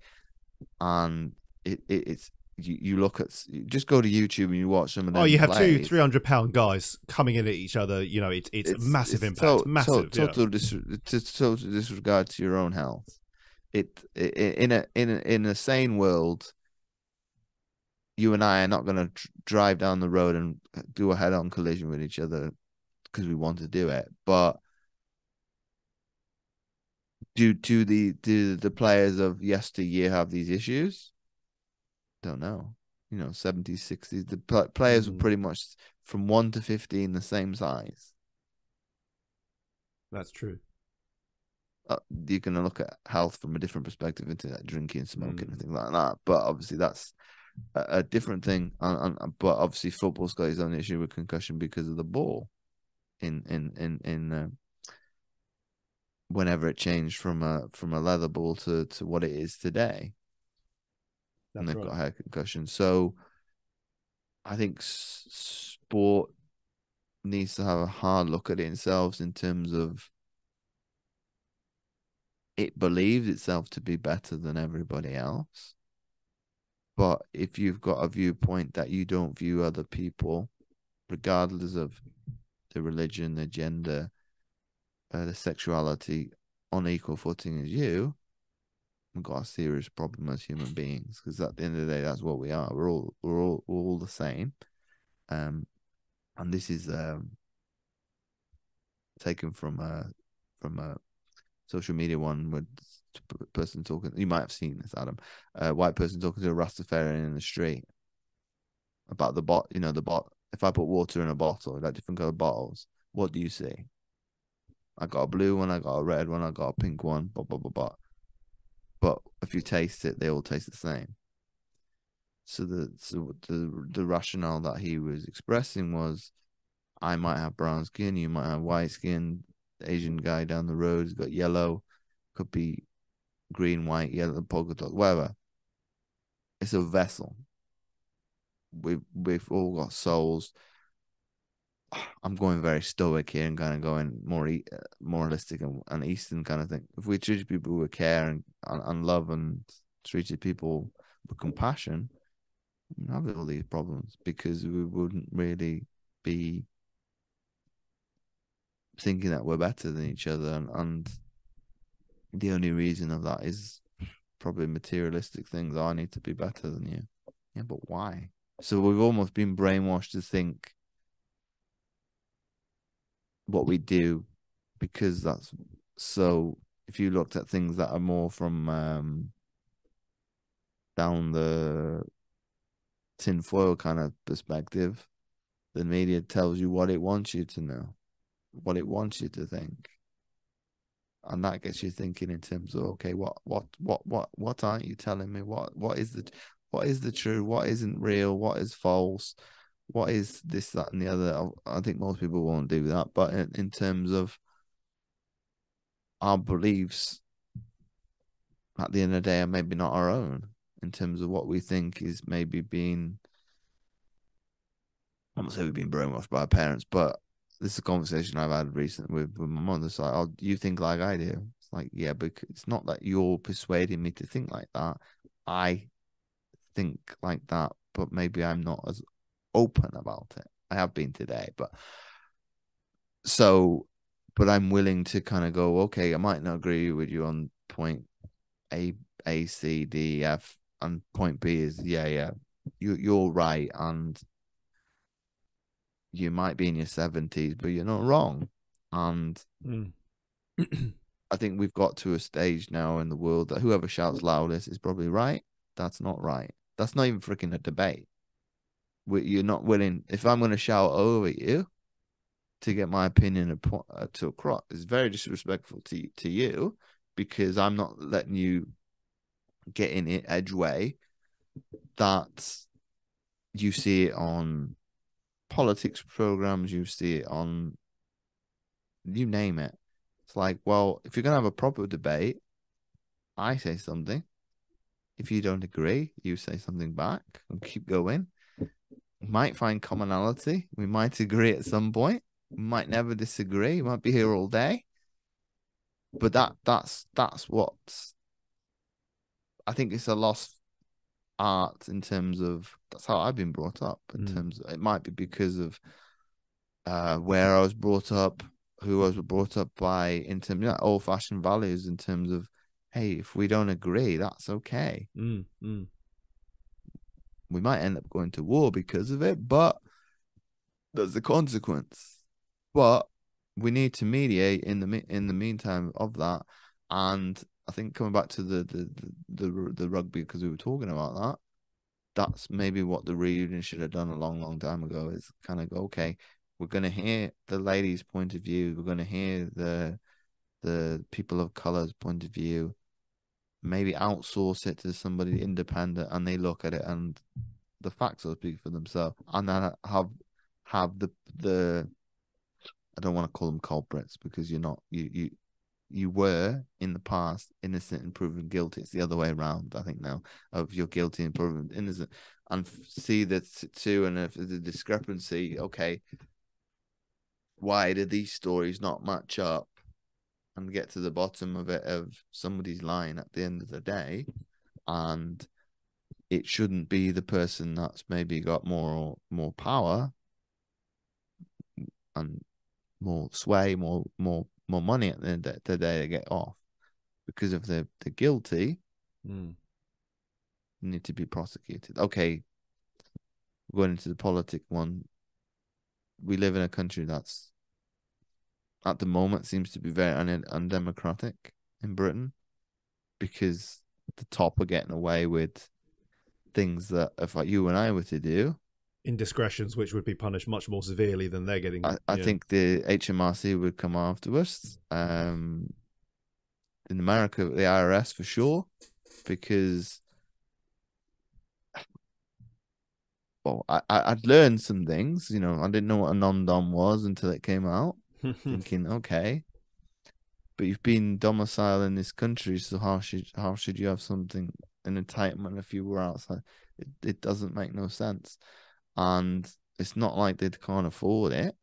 and it's You look at, just go to YouTube and you watch some of them. Oh, you have plays. Two 300-pound guys coming in at each other. It's massive impact. Total disregard to your own health. In a sane world, you and I are not going to drive down the road and do a head-on collision with each other because we want to do it. But due to the players of yesteryear have these issues. Don't know, 70s, 60s, the players were pretty much from 1 to 15 the same size. That's true. You can look at health from a different perspective into that, drinking, smoking and things like that, but obviously that's a different thing, but obviously football's got his own issue with concussion because of the ball in whenever it changed from a leather ball to what it is today. That's and they've got higher concussion. So I think sport needs to have a hard look at themselves in terms of it believes itself to be better than everybody else. But if you've got a viewpoint that you don't view other people, regardless of their religion, their gender, their sexuality, on equal footing as you, we've got a serious problem as human beings, because at the end of the day, that's what we are. We're all the same, and this is taken from a social media one with a person talking. You might have seen this, Adam, a white person talking to a Rastafarian in the street about the bot. The bot. If I put water in a bottle, like different colored bottles, what do you see? I got a blue one, I got a red one, I got a pink one. Blah blah blah blah. But if you taste it, they all taste the same. So the rationale that he was expressing was, I might have brown skin, you might have white skin. The Asian guy down the road has got yellow, could be green, white, yellow, polka dot, whatever. It's a vessel. We've all got souls. I'm going very stoic here and kind of going moralistic and Eastern kind of thing. If we treated people with care and love and treated people with compassion, we wouldn't have all these problems, because we wouldn't really be thinking that we're better than each other. And the only reason of that is probably materialistic things. I need to be better than you. Yeah, but why? So we've almost been brainwashed to think what we do, because that's so. If you looked at things that are more from down the tinfoil kind of perspective, the media tells you what it wants you to know, what it wants you to think, and that gets you thinking in terms of, okay, what aren't you telling me? What is the true? What isn't real? What is false? What is this, that, and the other? I think most people won't do that. But in terms of our beliefs, at the end of the day, are maybe not our own, in terms of what we think is maybe being, I'm not saying we've been brainwashed by our parents, but this is a conversation I've had recently with my mother. It's like, oh, you think like I do. It's like, yeah, but it's not that you're persuading me to think like that. I think like that, but maybe I'm not as open about it. I have been today, but I'm willing to kind of go, okay, I might not agree with you on point A, C, D, F, and point B is you're right, and you might be in your 70s, but you're not wrong. And I think we've got to a stage now in the world that whoever shouts loudest is probably right. That's not right. That's not even freaking a debate. You're not willing. If I'm going to shout over you to get my opinion to a crop, it's very disrespectful to you, because I'm not letting you get in it edgeway that you see it on politics programs, you see it on, you name it. It's like, well, if you're going to have a proper debate, I say something. If you don't agree, you say something back and keep going. Might find commonality. We might agree at some point. We might never disagree. We might be here all day. But that's what I think. It's a lost art in terms of, that's how I've been brought up. In terms of, it might be because of where I was brought up, who I was brought up by, in terms of old-fashioned values. In terms of, hey, if we don't agree, that's okay. We might end up going to war because of it, but there's the consequence. But we need to mediate in the meantime of that. And I think coming back to the rugby, because we were talking about that, that's maybe what the reunion should have done a long, long time ago, is kind of go, okay, we're going to hear the ladies' point of view. We're going to hear the people of colour's point of view. Maybe outsource it to somebody independent, and they look at it, and the facts will speak for themselves. And then have the I don't want to call them culprits, because you're not, you were in the past innocent and proven guilty. It's the other way around, I think now, of you're guilty and proven innocent, and see the two, and if the discrepancy, okay, why do these stories not match up? And get to the bottom of it, of somebody's lying at the end of the day. And it shouldn't be the person that's maybe got more power and more sway, more money at the end of the day to get off, because if they're guilty, they need to be prosecuted. Okay, going into the politic one, we live in a country that's, at the moment, seems to be very undemocratic in Britain, because the top are getting away with things that if you and I were to do, indiscretions which would be punished much more severely than they're getting. I think the HMRC would come after us. In America, the IRS for sure, because, well, I'd learned some things. You know, I didn't know what a non-dom was until it came out. Thinking, okay, but you've been domiciled in this country, so how should you have something, an entitlement, if you were outside? It doesn't make no sense, and it's not like they can't afford it.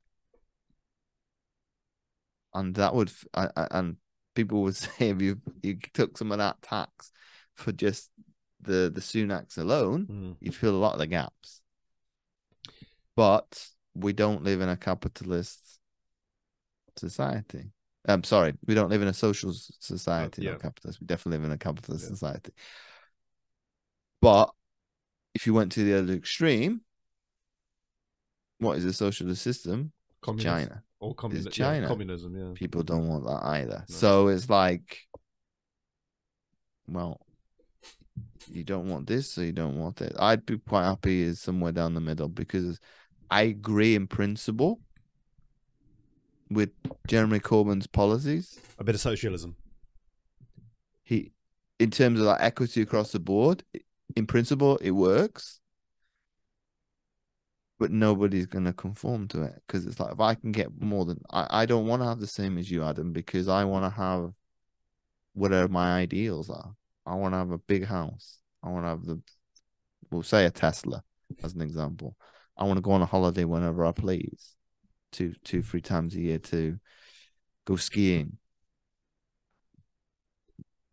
And that would, and people would say, if you took some of that tax for just the Sunaks alone, you'd fill a lot of the gaps. But we don't live in a capitalist society. I'm sorry, we don't live in a social society, not capitalist. We definitely live in a capitalist society. But if you went to the other extreme, what is a socialist system? Communist. China. Or China. Yeah, communism, yeah. People don't want that either. No. So it's like, well, you don't want this, so you don't want it. I'd be quite happy is somewhere down the middle, because I agree in principle with Jeremy Corbyn's policies. A bit of socialism. He, in terms of like equity across the board, in principle, it works. But nobody's going to conform to it, because it's like, if I can get more than... I don't want to have the same as you, Adam, because I want to have whatever my ideals are. I want to have a big house. I want to have the... We'll say a Tesla, as an example. I want to go on a holiday whenever I please. 2-3 times a year to go skiing.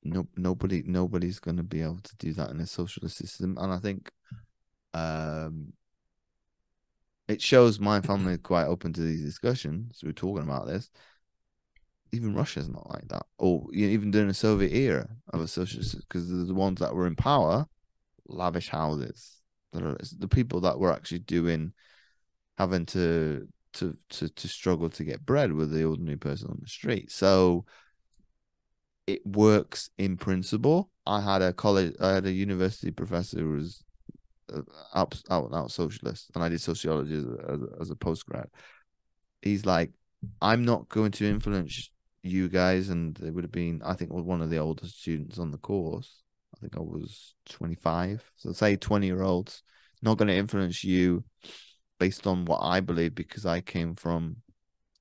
No, nobody's going to be able to do that in a socialist system. And I think... it shows my family are quite open to these discussions. We're talking about this. Even Russia's not like that. Or even during the Soviet era of a socialist, because the ones that were in power, lavish houses. The people that were actually doing, having to struggle to get bread were the ordinary person on the street. So it works in principle. I had a university professor who was out socialist, and I did sociology as a postgrad. He's like, I'm not going to influence you guys, and it would have been, I think, was one of the oldest students on the course. I think I was 25, so say 20-year-olds. Not going to influence you based on what I believe, because I came from,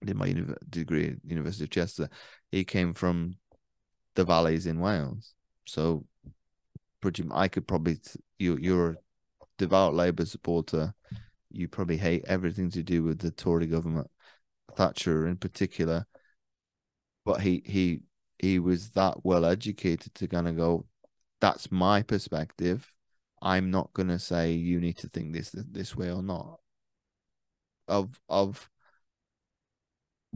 did my degree at University of Chester. He came from the valleys in Wales, so I could probably you're devout Labour supporter, you probably hate everything to do with the Tory government, Thatcher in particular. But he was that well educated to kind of go, that's my perspective. I'm not going to say you need to think this way or not. Of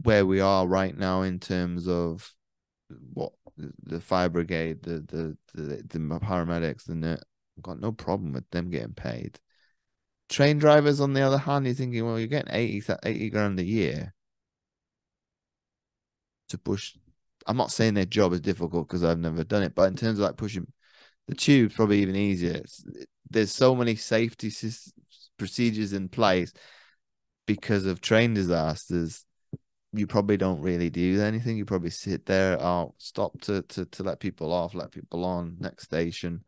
where we are right now in terms of what the fire brigade, the paramedics, got no problem with them getting paid. Train drivers, on the other hand, you're thinking, well, you're getting 80 grand a year to push. I'm not saying their job is difficult, because I've never done it, but in terms of like pushing the tube, probably even easier. There's so many safety procedures in place because of train disasters. You probably don't really do anything. You probably sit there, stop to let people off, let people on, next station.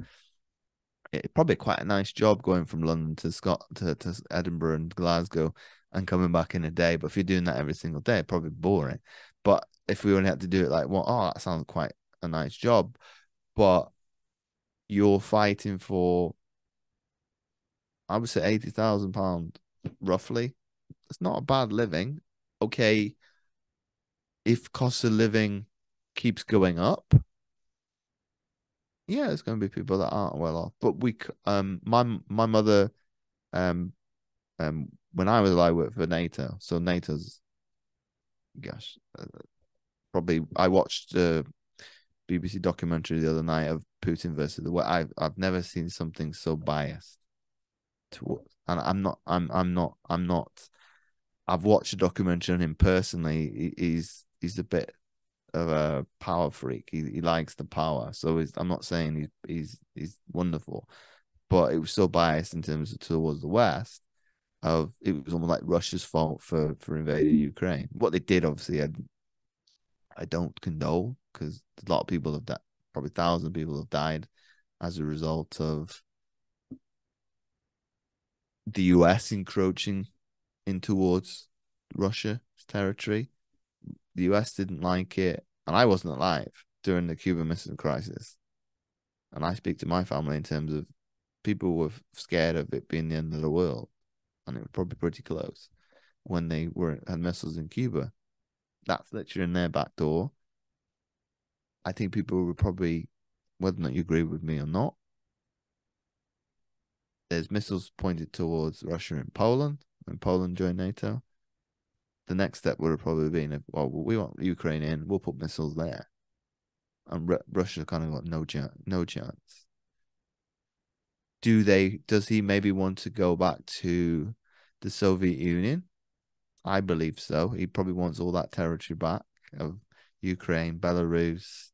It's probably quite a nice job going from London to Scotland to Edinburgh and Glasgow and coming back in a day. But if you're doing that every single day, probably boring. But if we only had to do it like, well, that sounds quite a nice job. But you're fighting for, I would say, £80,000 roughly. It's not a bad living. Okay, if cost of living keeps going up, yeah, there's going to be people that aren't well off. But we, my mother, when I was alive, worked for NATO. So NATO's, gosh, probably, I watched a BBC documentary the other night of Putin versus the West. I've never seen something so biased towards, and I'm not. I've watched a documentary on him personally. He's a bit of a power freak. He likes the power. So I'm not saying he's wonderful, but it was so biased in terms of towards the West. Of it was almost like Russia's fault for invading Ukraine. What they did, obviously, I don't condole, because a lot of people have died. Probably 1,000 people have died as a result of the US encroaching in towards Russia's territory. The US didn't like it, and I wasn't alive during the Cuban Missile Crisis. And I speak to my family in terms of people were scared of it being the end of the world, and it was probably pretty close when they had missiles in Cuba. that's literally in their back door. I think people would probably, whether or not you agree with me or not, there's missiles pointed towards Russia and Poland when Poland joined NATO. The next step would have probably been, well, we want Ukraine in, we'll put missiles there. And Russia kind of got no chance. Does he maybe want to go back to the Soviet Union? I believe so. He probably wants all that territory back of Ukraine, Belarus,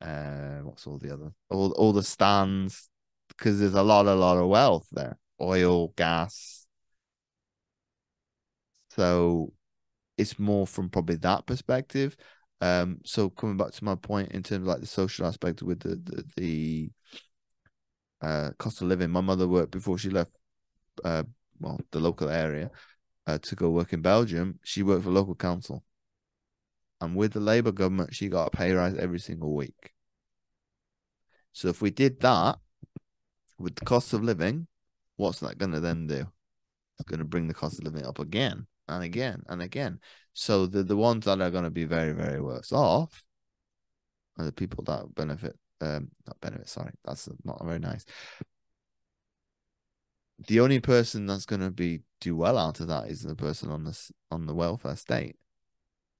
what's all the other, all the stands, because there's a lot of wealth there, oil, gas. So it's more from probably that perspective. So coming back to my point in terms of like the social aspect with the cost of living, my mother worked before she left the local area to go work in Belgium. She worked for local council. And with the Labour government, she got a pay rise every single week. So if we did that with the cost of living, what's that going to then do? It's going to bring the cost of living up again and again and again. So the ones that are going to be very, very worse off are the people that benefit. That's not very nice. The only person that's going to do well out of that is the person on the welfare state,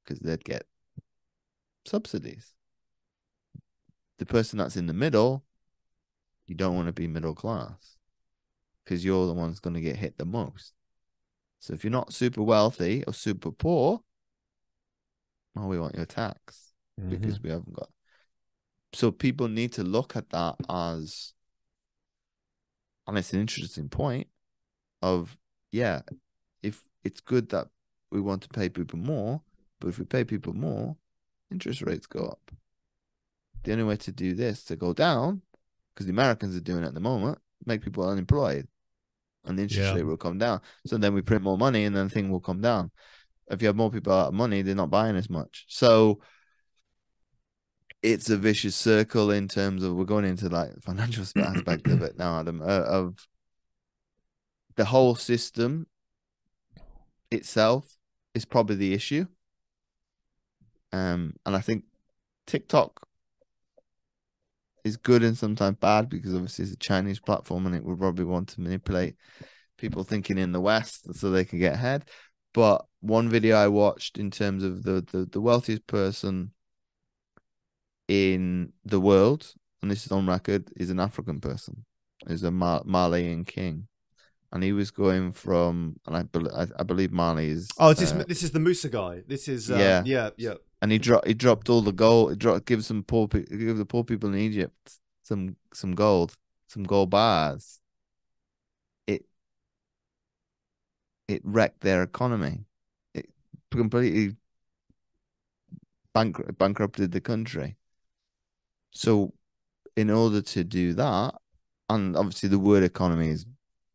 because they'd get subsidies. The person that's in the middle, you don't want to be middle class, because you're the one that's going to get hit the most. So if you're not super wealthy or super poor, well, we want your tax because we haven't got. So people need to look at that as, and it's an interesting point of, yeah, if it's good that we want to pay people more, but if we pay people more, interest rates go up. The only way to do this to go down, because the Americans are doing it at the moment, make people unemployed, and the interest rate will come down. So then we print more money, and then the thing will come down. If you have more people out of money, they're not buying as much. So it's a vicious circle in terms of, we're going into like the financial aspect of it now, Adam, of the whole system itself is probably the issue. And I think TikTok is good and sometimes bad, because obviously it's a Chinese platform and it would probably want to manipulate people thinking in the West so they can get ahead. But one video I watched in terms of the wealthiest person in the world, and this is on record, is an African person, is a Malian king, and he was going from, and I believe Mali is. Oh, this is the Musa guy. This is yeah. And he dropped all the gold. He dropped, give the poor people in Egypt some gold bars. It wrecked their economy. It completely bankrupted the country. So in order to do that, and obviously the word economy is,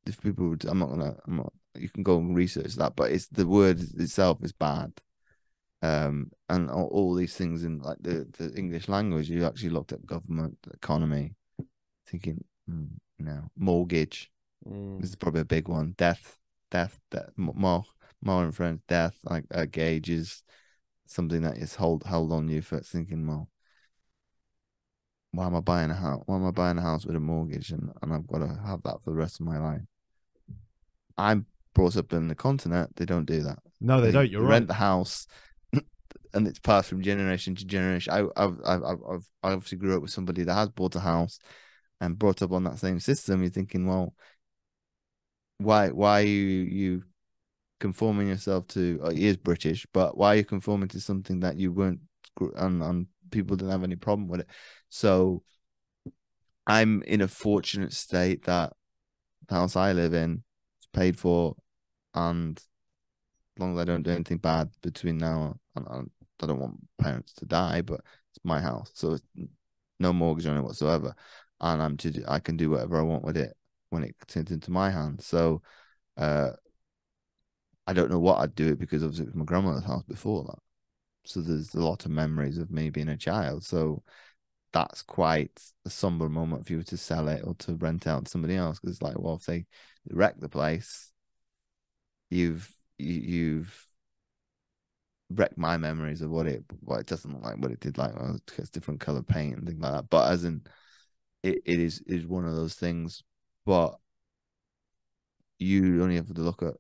if people would, you can go and research that, but it's the word itself is bad. And all these things in like the English language, you actually looked at government, economy, thinking, no, mortgage. This is probably a big one. Death, more in French, death, like a gauge is something that is held on you for thinking, well, why am I buying a house? Why am I buying a house with a mortgage? And I've got to have that for the rest of my life. I'm brought up in the continent. They don't do that. No, they don't. You're right. Rent the house, and it's passed from generation to generation. I obviously grew up with somebody that has bought a house and brought up on that same system. You're thinking, well, why are you conforming yourself to? It is British, but why are you conforming to something that you weren't on? People didn't have any problem with it. So I'm in a fortunate state that the house I live in is paid for, and as long as I don't do anything bad between now and I don't want parents to die, but it's my house, so it's no mortgage on it whatsoever, and I can do whatever I want with it when it turns into my hands. So I don't know what I'd do it, because obviously it was my grandmother's house before that. So there's a lot of memories of me being a child. So that's quite a somber moment if you were to sell it or to rent out to somebody else. Because it's like, well, if they wreck the place, you've wreck my memories of what it doesn't look like, what it did like. Well, it gets different color paint and things like that. But as in, it is one of those things. But you only have to look at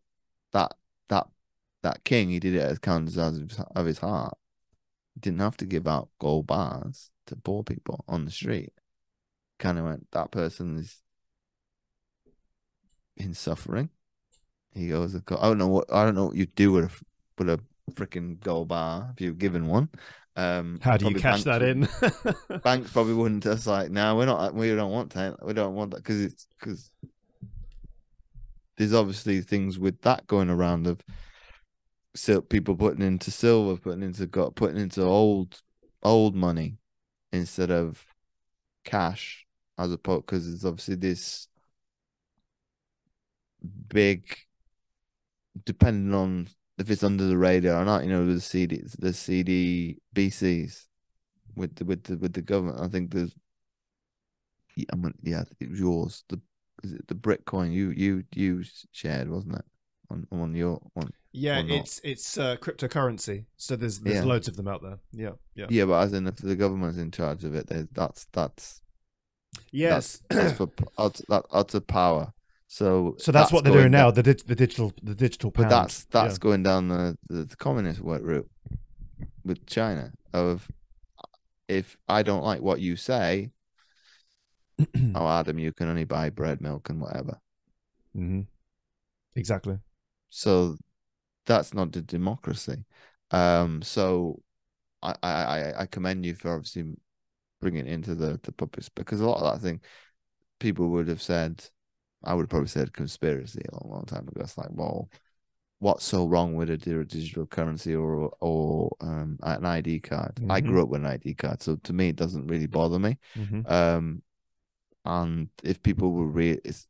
that king. He did it as kindness of his heart. He didn't have to give out gold bars to poor people on the street. Kind of went, that person is in suffering. He goes, I don't know what you do with a freaking gold bar if you're given one. How do you cash that in? Banks probably wouldn't. Just like, no, we don't want that because there's obviously things with that going around of people putting into silver, putting into old money instead of cash, as opposed, because there's obviously this big, depending on if it's under the radar or not, you know, the CD BCs with the government. I think there's, it was yours. Is it the brick coin you shared, wasn't it? On your one. Yeah, it's cryptocurrency. So there's loads of them out there. Yeah. But as in, if the government's in charge of it, that's for power. So that's what they're doing now. The digital pound. But that's going down the communist route with China. Of, if I don't like what you say, oh Adam, you can only buy bread, milk, and whatever. Mm-hmm. Exactly. So that's not the democracy. So I commend you for obviously bringing it into the puppets, because a lot of that thing, people would have said, I would have probably said conspiracy a long time ago. It's like, well, what's so wrong with a digital currency or an ID card? Mm-hmm. I grew up with an ID card, so to me, it doesn't really bother me. Mm-hmm. And if people were it's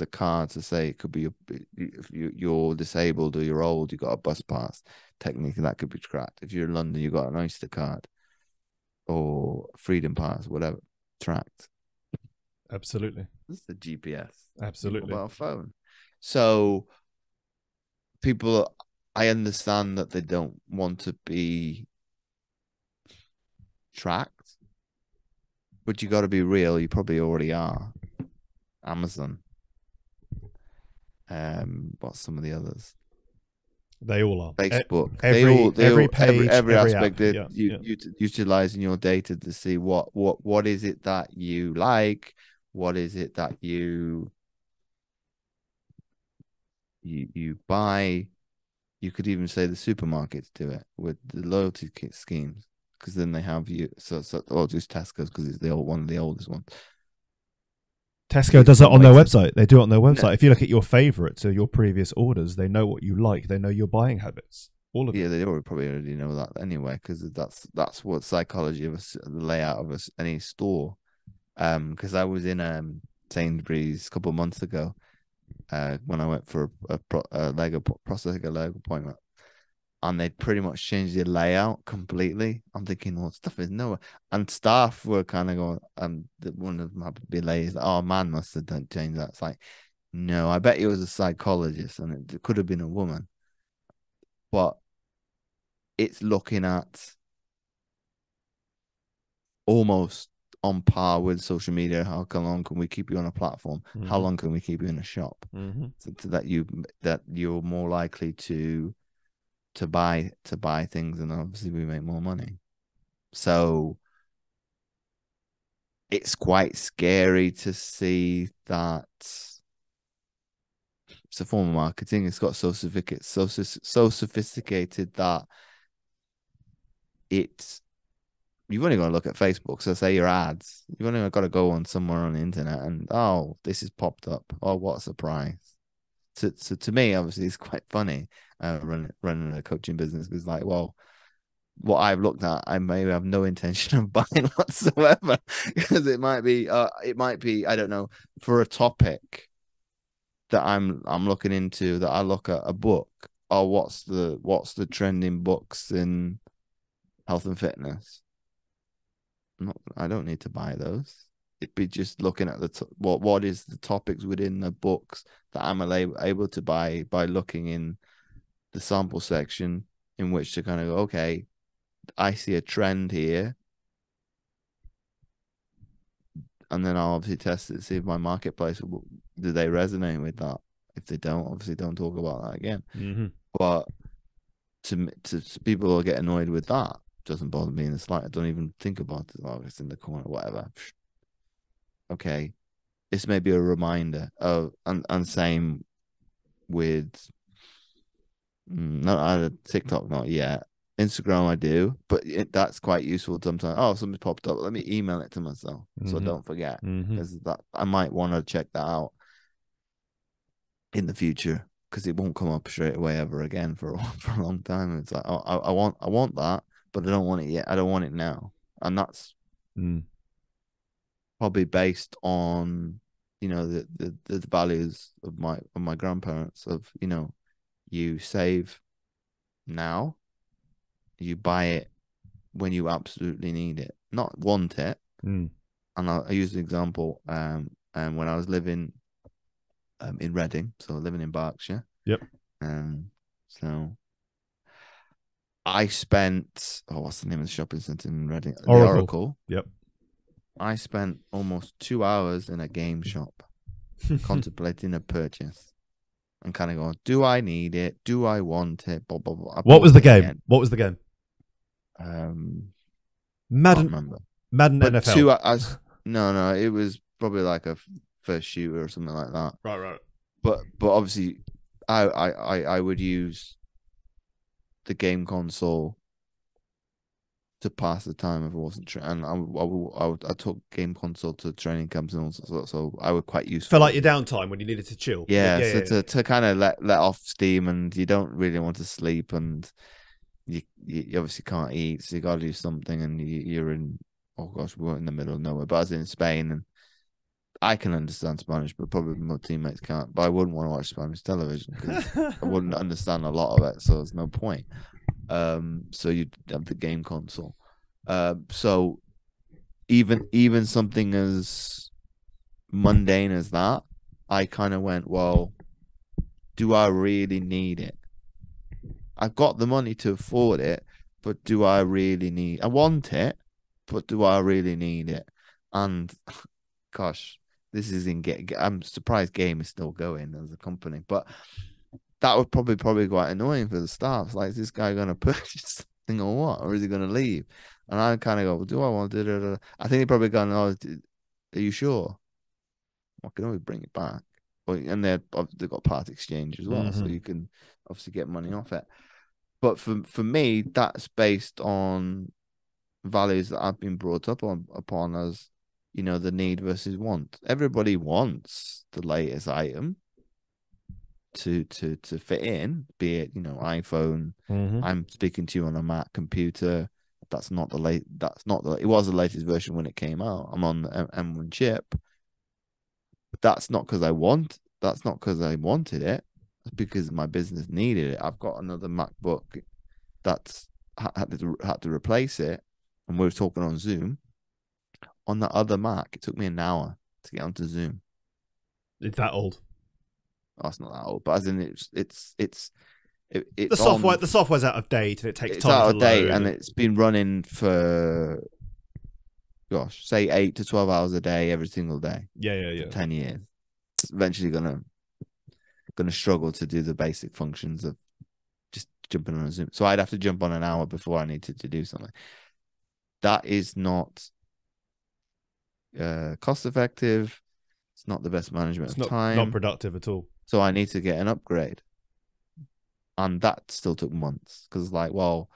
a card to say, it could be if you're disabled or you're old, you got a bus pass. Technically, that could be tracked. If you're in London, you got an Oyster card or Freedom Pass, whatever, tracked. Absolutely. It's the GPS. Absolutely. Mobile phone. So people, I understand that they don't want to be tracked, but you got to be real. You probably already are. Amazon. What's some of the others? They all are. Facebook. Every aspect. Utilizing your data to see what is it that you like. What is it that you buy? You could even say the supermarkets do it with the loyalty kit schemes, because then they have you. So or just Tesco's, because it's one of the oldest ones. Tesco does it on their website. They do it on their website. Yeah. If you look at your favorites or your previous orders, they know what you like. They know your buying habits. All of it. Yeah, they probably already know that anyway, because that's what psychology of the layout of any store. Because I was in Sainsbury's a couple of months ago when I went for a prosthetic leg appointment, and they'd pretty much changed the layout completely. I'm thinking, well, stuff is nowhere, and staff were kind of going, one of them happened to be lazy. Oh, man, must have done change that. It's like, no, I bet it was a psychologist, and it could have been a woman, but it's looking at almost on par with social media. How long can we keep you on a platform? Mm-hmm. How long can we keep you in a shop? Mm-hmm. so that you're more likely to buy things, and obviously we make more money. So it's quite scary to see that it's a form of marketing. It's got so sophisticated that it's. You've only got to look at Facebook. So say your ads. You've only got to go on somewhere on the internet and, oh, this has popped up. Oh, what a surprise. So to me, obviously, it's quite funny running a coaching business. It's like, well, what I've looked at, I may have no intention of buying whatsoever, because it might be, I don't know, for a topic that I'm looking into, that I look at a book. Oh, what's the trending books in health and fitness? I don't need to buy those. It'd be just looking at what is the topics within the books that I'm able to buy by looking in the sample section in which to kind of go, okay, I see a trend here, and then I'll obviously test it, see if my marketplace, do they resonate with that? If they don't, obviously don't talk about that again. Mm-hmm. But to people who get annoyed with that, doesn't bother me in the slightest. I don't even think about it. Like, it's in the corner, whatever. Okay, this may be a reminder of, and same with, not either TikTok, not yet. Instagram I do, but that's quite useful sometimes. Oh, something popped up. Let me email it to myself so I don't forget. Because that I might want to check that out in the future, because it won't come up straight away ever again for a long time. And it's like, oh, I want that, but I don't want it yet. I don't want it now. And that's probably based on, you know, the values of my grandparents of, you know, you save now. You buy it when you absolutely need it, not want it. And I use an example. And when I was living in Reading, so living in Berkshire. Yep. So I spent, what's the name of the shopping centre in Reading? Oracle. The Oracle. Yep. I spent almost 2 hours in a game shop contemplating a purchase. And kind of going, do I need it? Do I want it? Blah, blah, blah. What was the game? What was the game? Madden but NFL. No, it was probably like a first shooter or something like that. Right. But obviously, I would use the game console to pass the time if I wasn't training. I took game console to training camps and all sorts, so I was quite useful. Felt like your downtime when you needed to chill. Yeah. To kind of let off steam, and you don't really want to sleep, and you obviously can't eat, so you got to do something, and you're in, we weren't in the middle of nowhere, but I was in Spain, and I can understand Spanish, but probably my teammates can't, but I wouldn't want to watch Spanish television because I wouldn't understand a lot of it, so there's no point. So you have the game console. So even something as mundane as that, I kind of went, well, do I really need it? I've got the money to afford it, but do I really need? I want it, but do I really need it? And gosh, this is I'm surprised Game is still going as a company, but that was probably quite annoying for the staff. Like, is this guy going to purchase something or what? Or is he going to leave? And I kind of go, well, do I want to do that? I think they probably gone, oh, are you sure? Well, I can always bring it back. And they've got part exchange as well, so you can obviously get money off it. But for me, that's based on values that I've been brought up upon as, you know, the need versus want. Everybody wants the latest item to fit in, be it, you know, iPhone. I'm speaking to you on a Mac computer. That's not the late. It was the latest version when it came out. I'm on the M1 chip. But that's not because I want. That's not because I wanted it. It's because my business needed it. I've got another MacBook that's had to replace it, and we were talking on Zoom. On that other Mac, it took me an hour to get onto Zoom. It's that old. Oh, it's not that old, but as in it's the software's out of date, and it takes time. It's out of date, and it's been running for, gosh, say 8 to 12 hours a day every single day. Yeah. For 10 years, it's eventually gonna struggle to do the basic functions of just jumping on a Zoom. So I'd have to jump on an hour before I needed to do something. That is not cost effective. It's not the best management of time. Not productive at all. So I need to get an upgrade. And that still took months, because like, well,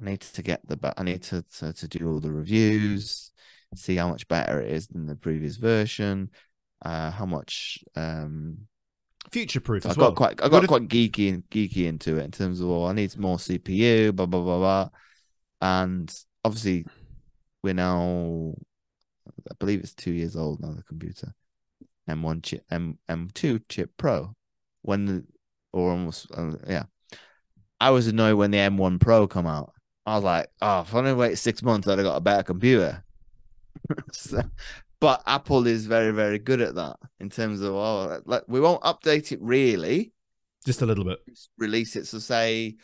I need to get I need to do all the reviews, see how much better it is than the previous version, how much future proof. So I got quite geeky into it in terms of, well, I need more CPU, blah blah blah blah. And obviously we're now, I believe it's 2 years old now, the computer. M1 chip, M2 chip Pro, I was annoyed when the M1 Pro come out. I was like, oh, if I only wait 6 months, I'd have got a better computer. But Apple is very, very good at that in terms of, we won't update it really, just a little bit, just release it. So say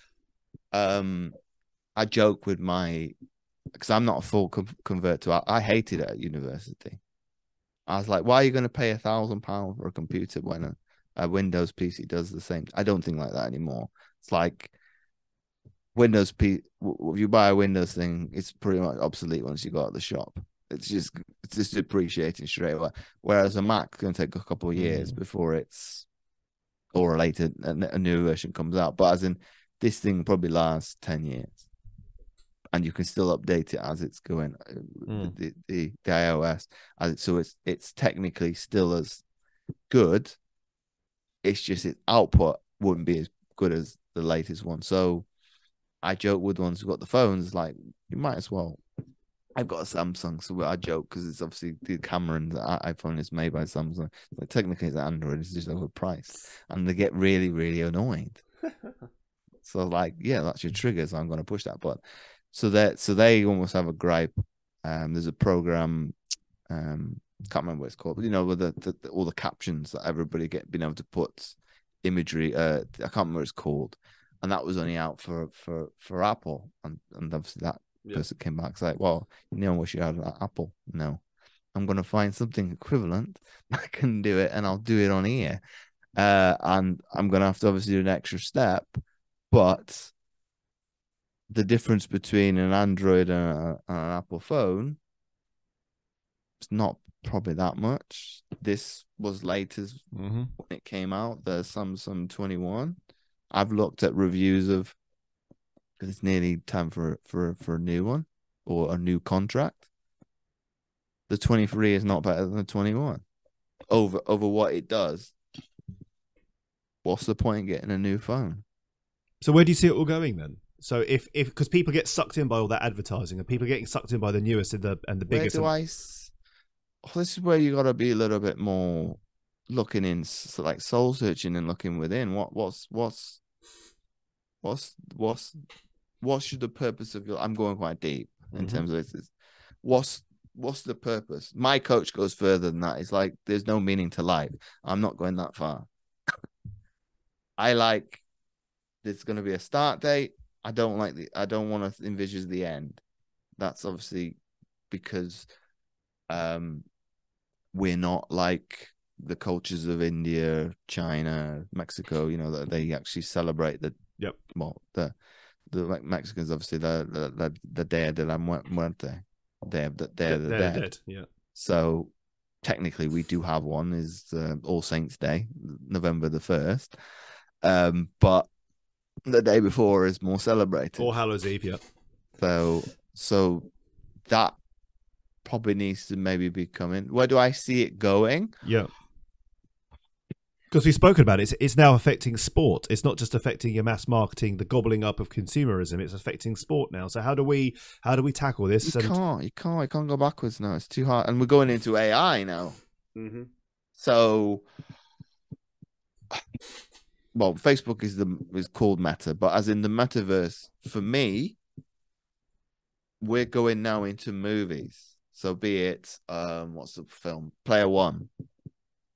I joke with my, because I'm not a full convert to, I hated it at university. I was like, why are you going to pay £1,000 for a computer when a Windows PC does the same? I don't think like that anymore. It's like Windows PC, if you buy a Windows thing, it's pretty much obsolete once you go out of the shop. It's just depreciating straight away. Whereas a Mac's going to take a couple of years before it's, or later a new version comes out. But as in, this thing probably lasts 10 years. And you can still update it as it's going, the iOS. So it's technically still as good. It's just its output wouldn't be as good as the latest one. So I joke with ones who've got the phones, like, you might as well. I've got a Samsung, so I joke because it's obviously the camera and the iPhone is made by Samsung. But technically, it's Android. It's just overpriced. And they get really, really annoyed. So like, yeah, that's your trigger, so I'm going to push that button. So they almost have a gripe. There's a program, can't remember what it's called, but you know, with all the captions that everybody been able to put imagery. I can't remember what it's called, and that was only out for Apple, and obviously that person came back, it's like, well, you know what you had at Apple? No, I'm going to find something equivalent. I can do it, and I'll do it on here, and I'm going to have to obviously do an extra step. But the difference between an Android and an Apple phone, it's not probably that much. This was latest when it came out, the Samsung 21. I've looked at reviews of, because it's nearly time for a new one or a new contract. The 23 is not better than the 21. Over what it does, what's the point in getting a new phone? So where do you see it all going then? So if because people get sucked in by all that advertising, and people are getting sucked in by the newest and the biggest. This is where you got to be a little bit more looking in, so like soul searching and looking within. What should the purpose of your? I'm going quite deep in terms of this. What's the purpose? My coach goes further than that. It's like there's no meaning to life. I'm not going that far. I like. There's going to be a start date. I don't want to envisage the end. That's obviously because we're not like the cultures of India, China, Mexico. You know that they actually celebrate the. Yep. Well, the like Mexicans obviously the Dia de la Muerte, Day of the Dead. Yeah. So technically, we do have one is All Saints Day, November 1st, but. The day before is more celebrated. All Hallows Eve, yeah. So that probably needs to maybe be coming. Where do I see it going? Yeah. Because we've spoken about it. It's now affecting sport. It's not just affecting your mass marketing, the gobbling up of consumerism. It's affecting sport now. So how do we tackle this? You can't go backwards now. It's too hard. And we're going into AI now. Mm-hmm. So... Well, Facebook is called Meta, but as in the metaverse, for me, we're going now into movies. So be it, what's the film? Player One.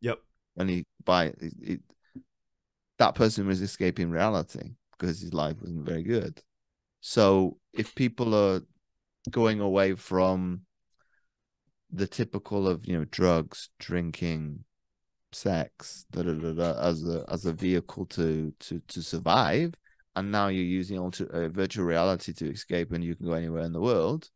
Yep. And that person was escaping reality because his life wasn't very good. So if people are going away from the typical of, you know, drugs, drinking, sex as a vehicle to survive, and now you're using virtual reality to escape, and you can go anywhere in the world.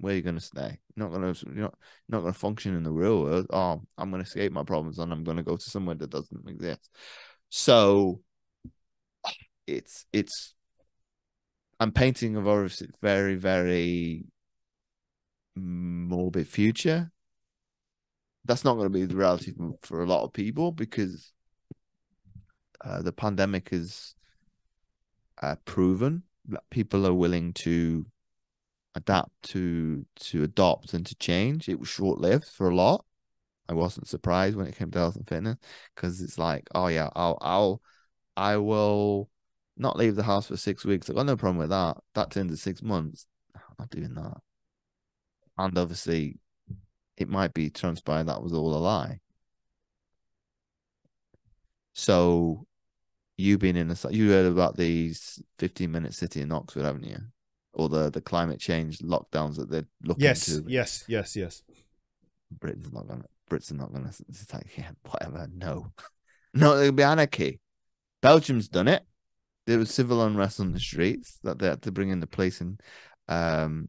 Where are you going to stay? You're not going to function in the real world. Oh, I'm going to escape my problems and I'm going to go to somewhere that doesn't exist. So I'm painting of obviously very, very morbid future. That's not going to be the reality for a lot of people because the pandemic has proven that people are willing to adapt, to adopt and to change. It was short-lived for a lot. I wasn't surprised when it came to health and fitness because it's like, oh yeah, I will not leave the house for 6 weeks. I've got no problem with that. That turns to 6 months. I'm not doing that. And obviously... it might be transpired that was all a lie. So you've been in a, you heard about these 15-minute city in Oxford, haven't you? Or the climate change lockdowns that they're looking to. Yes. Britain's not gonna. It's like, yeah, whatever. No, it'll be anarchy. Belgium's done it. There was civil unrest on the streets that they had to bring in the police. And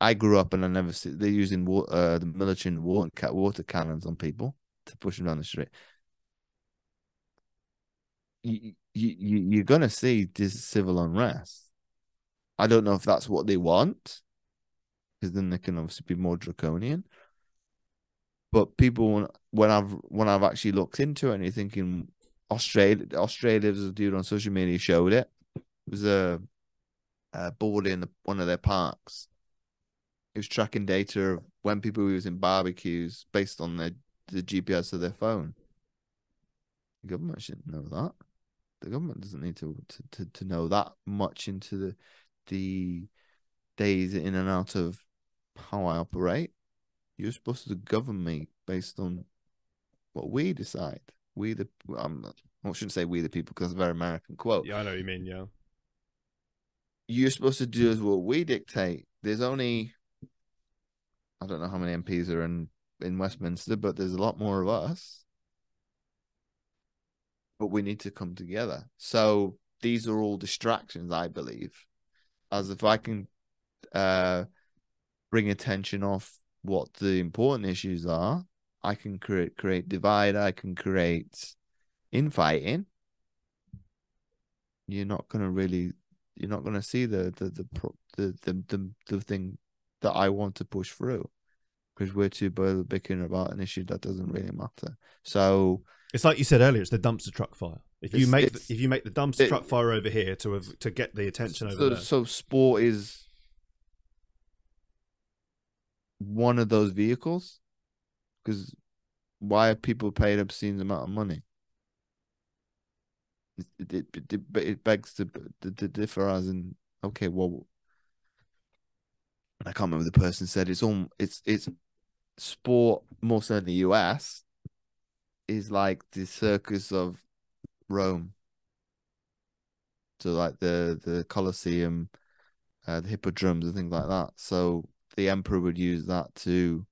I grew up and I never see they're using the military and water cannons on people to push them down the street. You're gonna see this civil unrest. I don't know if that's what they want, because then they can obviously be more draconian. But people, when I've actually looked into it, and you're thinking Australia, there's a dude on social media showed it. It was a board in one of their parks. It was tracking data of when people were using barbecues based on the GPS of their phone. The government shouldn't know that. The government doesn't need to know that much into the days in and out of how I operate. You're supposed to govern me based on what we decide. I shouldn't say we the people, because that's a very American quote. Yeah, I know what you mean, yeah. You're supposed to do as what we dictate. There's only, I don't know how many MPs are in Westminster, but there's a lot more of us. But we need to come together. So these are all distractions, I believe. As if I can bring attention off what the important issues are, I can create divide, I can create infighting. You're not gonna see the thing that I want to push through, because we're too busy bickering about an issue that doesn't really matter. So it's like you said earlier, it's the dumpster truck fire. If you make the dumpster truck fire over here to get the attention over there. So sport is one of those vehicles, because why are people paid obscene amount of money? It begs to differ, as in, okay, well, I can't remember the person said it's sport, more so in the US, is like the circus of Rome. So like the Colosseum, the hippodromes and things like that. So the emperor would use that to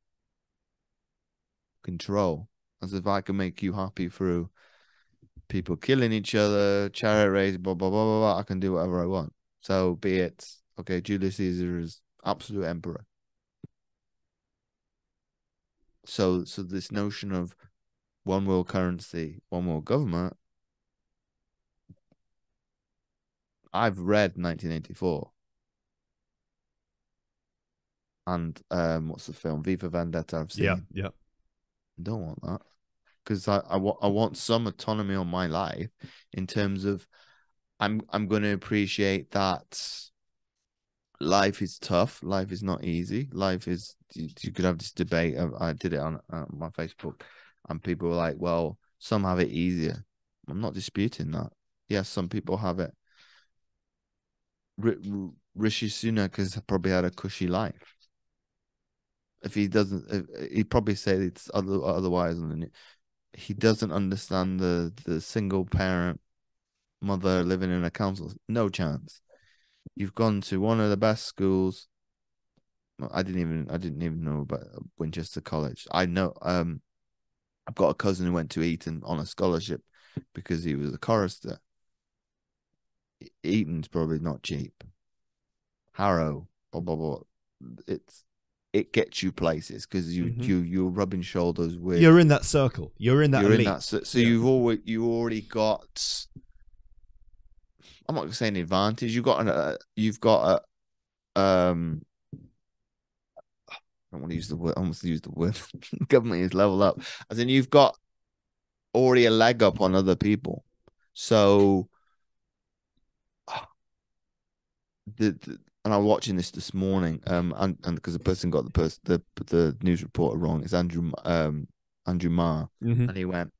control, as if I can make you happy through people killing each other, chariot race, blah, blah, blah, blah, blah. I can do whatever I want. So be it, okay, Julius Caesar is absolute emperor. So this notion of one world currency, one world government, I've read 1984. And what's the film? V for Vendetta. I've seen. Yeah. I don't want that, because I want some autonomy on my life in terms of I'm going to appreciate that life is tough, life is not easy, life is. You could have this debate. I did it on my Facebook, and people were like, "Well, some have it easier." I'm not disputing that. Yes, some people have it. Rishi Sunak has probably had a cushy life. If he doesn't, he'd probably say it's otherwise. He doesn't understand the single parent mother living in a council. No chance. You've gone to one of the best schools. I didn't even know about Winchester College. I know. I've got a cousin who went to Eton on a scholarship because he was a chorister. Eton's probably not cheap. Harrow, blah blah blah. It gets you places, because you're rubbing shoulders with. You're in that circle. You're in that elite. So yeah. you already got. I'm not going to say an advantage. You've got a. I don't want to use the word. I almost use the word. Government is level up. As in, you've got already a leg up on other people. So. And I'm watching this morning, and because the person got the news reporter wrong. It's Andrew Marr, and he went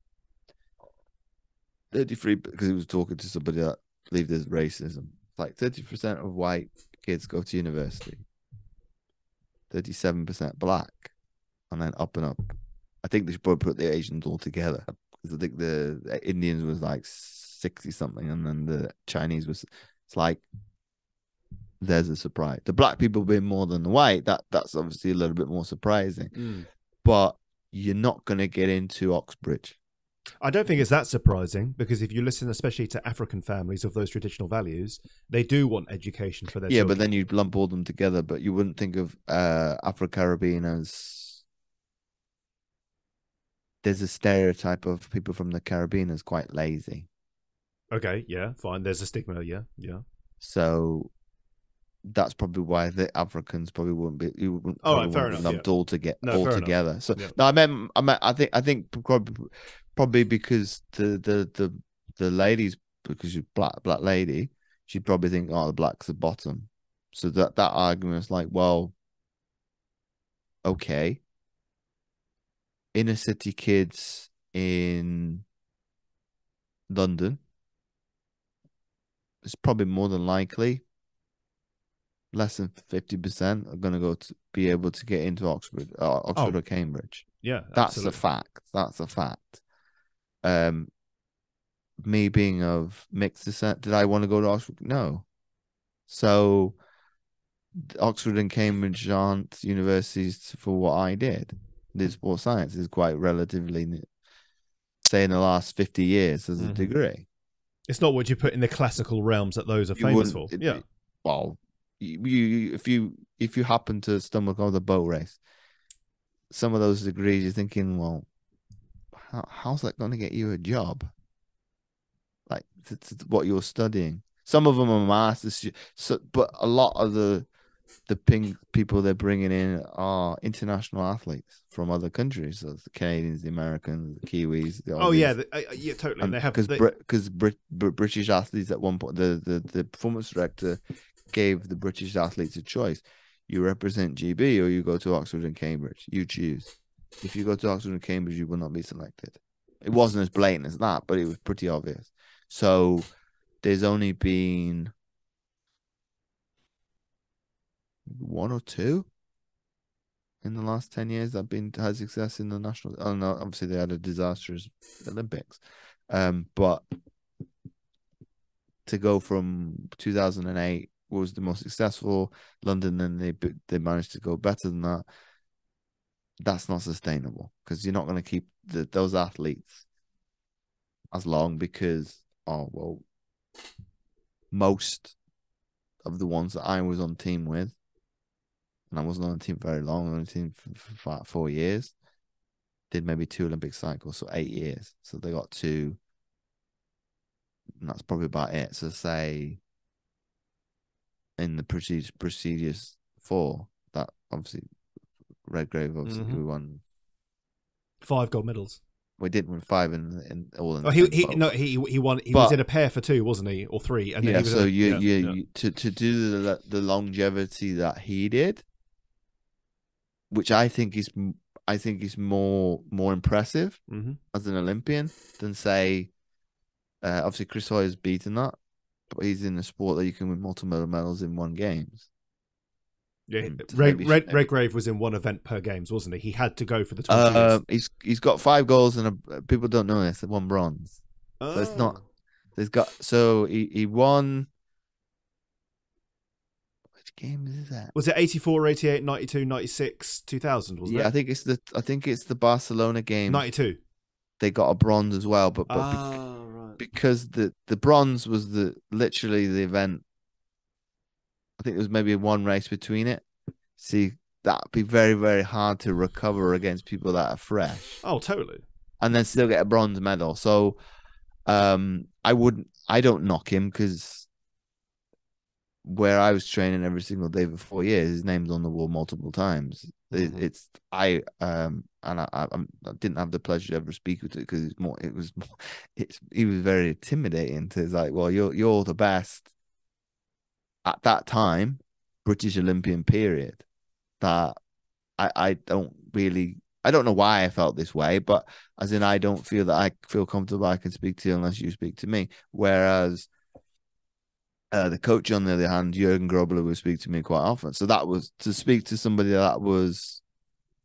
33%, because he was talking to somebody that believed there's racism. Like 30% of white kids go to university, 37% black, and then up and up. I think they should probably put the Asians all together, because I think the Indians was like 60 something, and then the Chinese was, it's like, there's a surprise. The black people being more than the white, that's obviously a little bit more surprising. Mm. But you're not going to get into Oxbridge. I don't think it's that surprising, because if you listen especially to African families of those traditional values, they do want education for their children. Yeah, but then you'd lump all them together, but you wouldn't think of Afro-Caribbean as... There's a stereotype of people from the Caribbean as quite lazy. Okay, yeah, fine. There's a stigma, yeah, yeah. So... that's probably why the Africans probably wouldn't be. You wouldn't. Oh, right, fair enough. Lumped yeah. all to get no, all together. Enough. So yeah. No, I meant, I think probably because the ladies, because you're black lady, she'd probably think, oh, the blacks are bottom. So that argument is like, well, okay, inner city kids in London, it's probably more than likely. Less than 50% are going to be able to get into Oxford or Cambridge. Yeah, that's absolutely. A fact. That's a fact. Me being of mixed descent, did I want to go to Oxford? No. So Oxford and Cambridge aren't universities for what I did. This sport science is quite relatively new, say in the last 50 years as a degree. It's not what you put in the classical realms that those are famous for. Yeah. Well. If you happen to stumble on the boat race, some of those degrees you're thinking, well, how's that going to get you a job? Like what you're studying. Some of them are masters, so, but a lot of the pink people they're bringing in are international athletes from other countries, so the Canadians, the Americans, the Kiwis. The oh yeah, yeah, totally. And they have because British athletes at one point, the performance director gave the British athletes a choice. You represent GB or you go to Oxford and Cambridge. You choose. If you go to Oxford and Cambridge, you will not be selected. It wasn't as blatant as that, but it was pretty obvious. So there's only been one or two in the last 10 years that have had success in the national. Oh no, obviously they had a disastrous Olympics. But to go from 2008 was the most successful, London, and they managed to go better than that. That's not sustainable, because you're not going to keep those athletes as long, because, oh, well, most of the ones that I was on team with, and I wasn't on a team very long, on a team for 4 years, did maybe 2 Olympic cycles, so 8 years. So they got 2, and that's probably about it. So say... in the prestigious 4, that obviously Redgrave obviously we won 5 gold medals. We didn't win 5 in all. In he won. He was in a pair for 2, wasn't he, or 3? And then yeah. He was so to do the longevity that he did, which I think is more impressive as an Olympian than say, obviously Chris Hoyer's beaten that. But he's in a sport that you can win multiple medals in one games. Yeah, Redgrave was in 1 event per games, wasn't he? He had to go for the 20 years. He's got 5 goals and people don't know this. 1 bronze. Oh. So it's not. There's got so he won. Which game is that? Was it 84, 88, 92, 96, 2000? Wasn't it? Yeah, I think it's the Barcelona game. 92. They got a bronze as well, but because the bronze was literally the event. I think it was maybe 1 race between it. See, that'd be very, very hard to recover against people that are fresh. Oh, totally. And then still get a bronze medal. So I don't knock him, because where I was training every single day for 4 years, his name's on the wall multiple times. I didn't have the pleasure to ever speak with it, because he was very intimidating. It's like, well, you're the best at that time, British Olympian period. That I don't know why I felt this way, but as in I don't feel that I feel comfortable. I can speak to you unless you speak to me. Whereas the coach, on the other hand, Jürgen Grobler, would speak to me quite often. So that was to speak to somebody that was,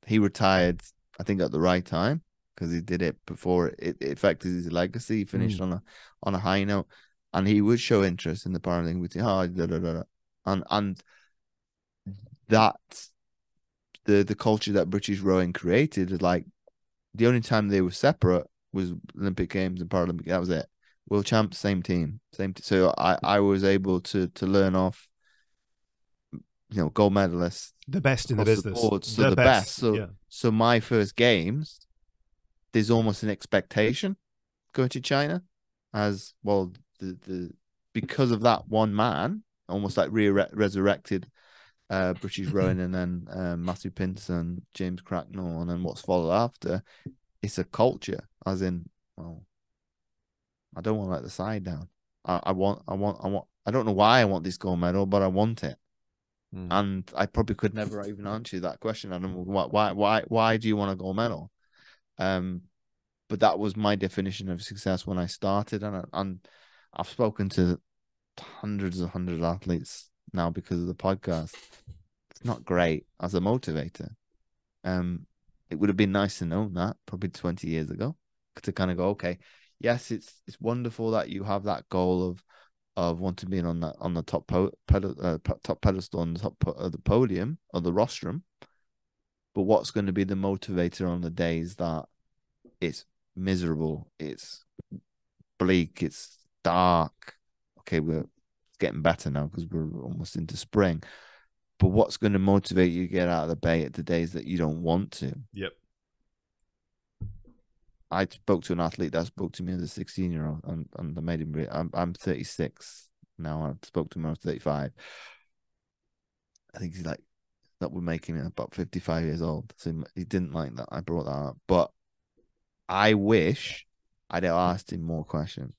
he retired, I think, at the right time. because he did it before it affected his legacy. He finished on a high note, and he would show interest in the Paralympic team. And that the culture that British rowing created is like the only time they were separate was Olympic Games and Paralympic. That was it. World champs, same team, same. So I was able to learn off, you know, gold medalists, the best in the business, the best. So my first games, there's almost an expectation going to China, as well. The because of that one man, almost like resurrected British rowing, and then Matthew Pinson, James Cracknell, and then what's followed after. It's a culture, as in, well, I don't want to let the side down. I want. I don't know why I want this gold medal, but I want it. Mm. And I probably could never even answer that question. I don't know why do you want a gold medal? But that was my definition of success when I started, and I've spoken to hundreds and hundreds of athletes now because of the podcast. It's not great as a motivator. It would have been nice to know that probably 20 years ago, to kind of go, okay. Yes, it's wonderful that you have that goal of wanting to be on the top pedestal, on the top of the podium or the rostrum, but what's going to be the motivator on the days that it's miserable, it's bleak, it's dark? Okay, we're getting better now because we're almost into spring, but what's going to motivate you to get out of the bay at the days that you don't want to? Yep. I spoke to an athlete that spoke to me as a 16-year-old, and I made him. I'm 36 now. I spoke to him when I was 35. I think he's like, that would make him about 55 years old. So he didn't like that I brought that up. But I wish I'd asked him more questions,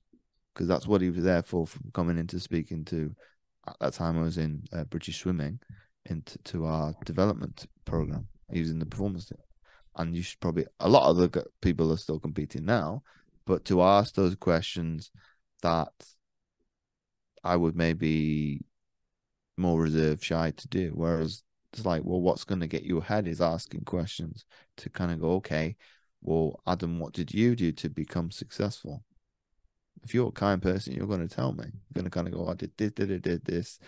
because that's what he was there for, from coming into speaking to. At that time, I was in British Swimming, into our development program. He was in the performance team. And you should probably, a lot of the people are still competing now, but to ask those questions that I would maybe more reserved, shy to do. Whereas it's like, well, what's going to get you ahead is asking questions to kind of go, okay, well, Adam, what did you do to become successful? If you're a kind person, you're going to tell me. You're going to kind of go, I did this.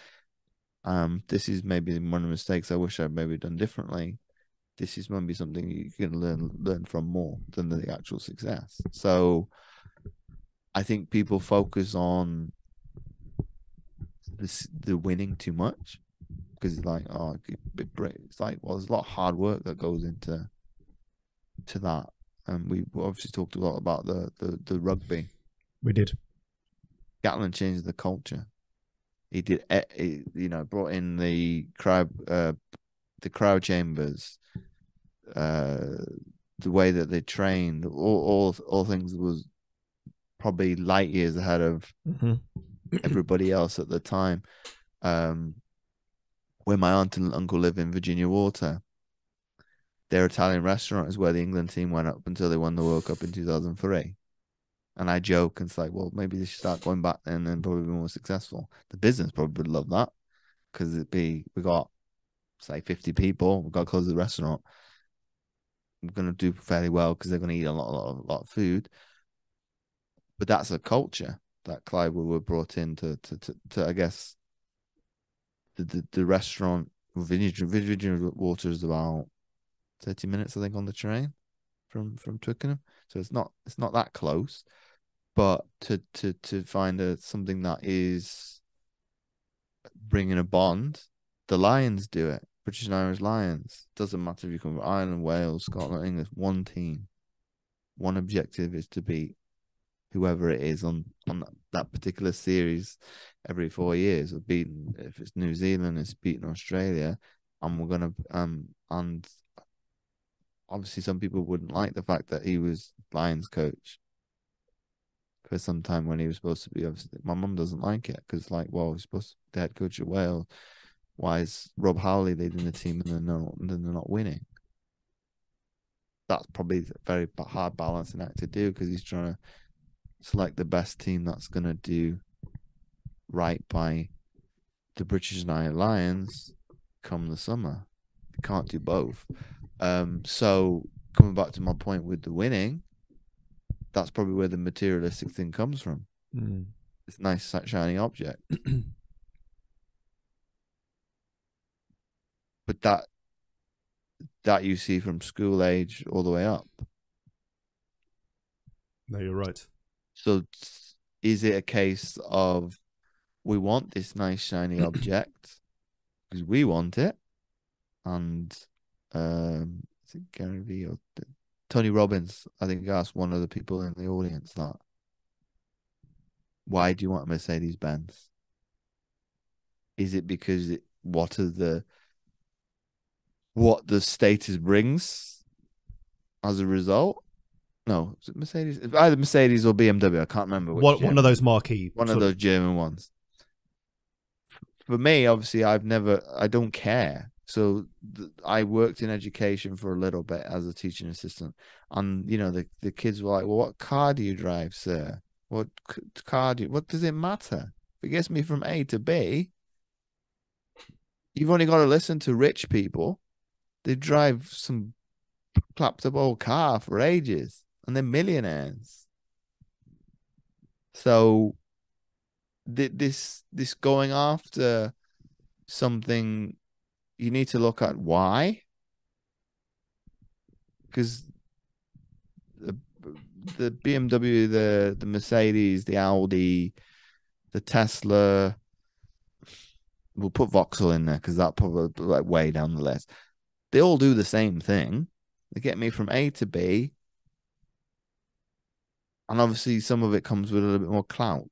This is maybe one of the mistakes I wish I'd maybe done differently. This is maybe something you can learn from more than the actual success. So I think people focus on the winning too much, because it's like, oh, it's like, well, there's a lot of hard work that goes into that. And we obviously talked a lot about the rugby. We did. Gatlin changed the culture. He did, you know, brought in the cryo chambers, the way that they trained, all things was probably light years ahead of everybody else at the time. Where my aunt and uncle live in Virginia Water, their Italian restaurant is where the England team went up until they won the World Cup in 2003. And I joke and it's like, well, maybe they should start going back then and probably be more successful. The business probably would love that, because it'd be, we got, say, 50 people, we've got to close the restaurant. We're going to do fairly well because they're going to eat a lot of food. But that's a culture that Clive were brought in to I guess, the restaurant. Virginia Water is about 30 minutes, I think, on the train from Twickenham. So it's not that close. But to find something that is bringing a bond. The Lions do it. British and Irish Lions. Doesn't matter if you come from Ireland, Wales, Scotland, England. One team. One objective is to beat whoever it is on that particular series every 4 years. Or beating, if it's New Zealand, it's beating Australia. And we're going to... and obviously some people wouldn't like the fact that he was Lions coach for some time when he was supposed to be... Obviously, my mum doesn't like it, because, like, well, he's supposed to be the head coach of Wales. Why is Rob Howley leading the team and then they're not winning? That's probably a very hard balancing act to do, because he's trying to select the best team that's going to do right by the British and Irish Lions come the summer. You can't do both. So coming back to my point with the winning, that's probably where the materialistic thing comes from. Mm. It's a nice, shiny object. But that you see from school age all the way up. No, you're right. So is it a case of we want this nice, shiny object because we want it? And is it Gary Vee or Tony Robbins, I think, asked one of the people in the audience that, why do you want a Mercedes-Benz? Is it because what the status brings as a result? No, is it Mercedes? It's either Mercedes or BMW. I can't remember which. One of those marquee. One of those German ones. For me, obviously, I don't care. So I worked in education for a little bit as a teaching assistant. And, you know, the kids were like, well, what car do you drive, sir? What does it matter? If it gets me from A to B, you've only got to listen to rich people. They drive some clapped up old car for ages. And they're millionaires. So this going after something, you need to look at why. Because the BMW, the Mercedes, the Audi, the Tesla. We'll put Vauxhall in there because that probably like way down the list. They all do the same thing. They get me from A to B. And obviously some of it comes with a little bit more clout,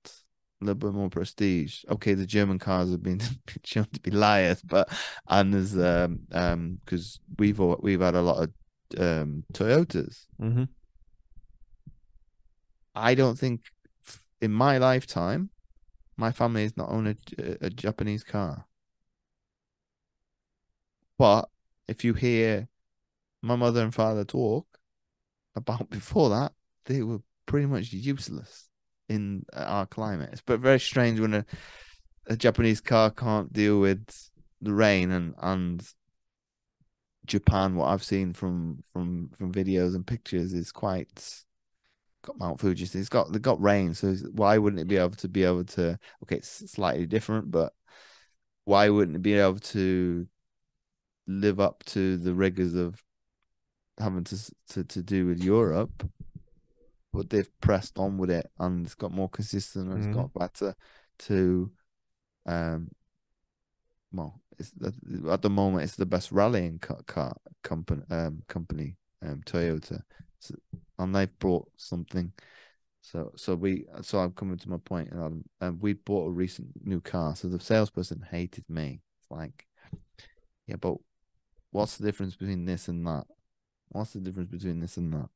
a little bit more prestige. Okay, the German cars have been shown to be liars, but there's because we've had a lot of Toyotas. Mm-hmm. I don't think in my lifetime my family has not owned a Japanese car. But if you hear my mother and father talk about before that, they were pretty much useless in our climate. It's but very strange when a Japanese car can't deal with the rain and Japan. What I've seen from videos and pictures is quite got Mount Fuji. So they've got rain. So why wouldn't it be able to? Okay, it's slightly different, but why wouldn't it be able to live up to the rigors of having to do with Europe? But they've pressed on with it, and it's got more consistent, and it's got better. Well, it's at the moment it's the best rallying car company, Toyota, so, and they've brought something. So I'm coming to my point, and we bought a recent new car. So the salesperson hated me. It's like, yeah, but what's the difference between this and that? What's the difference between this and that?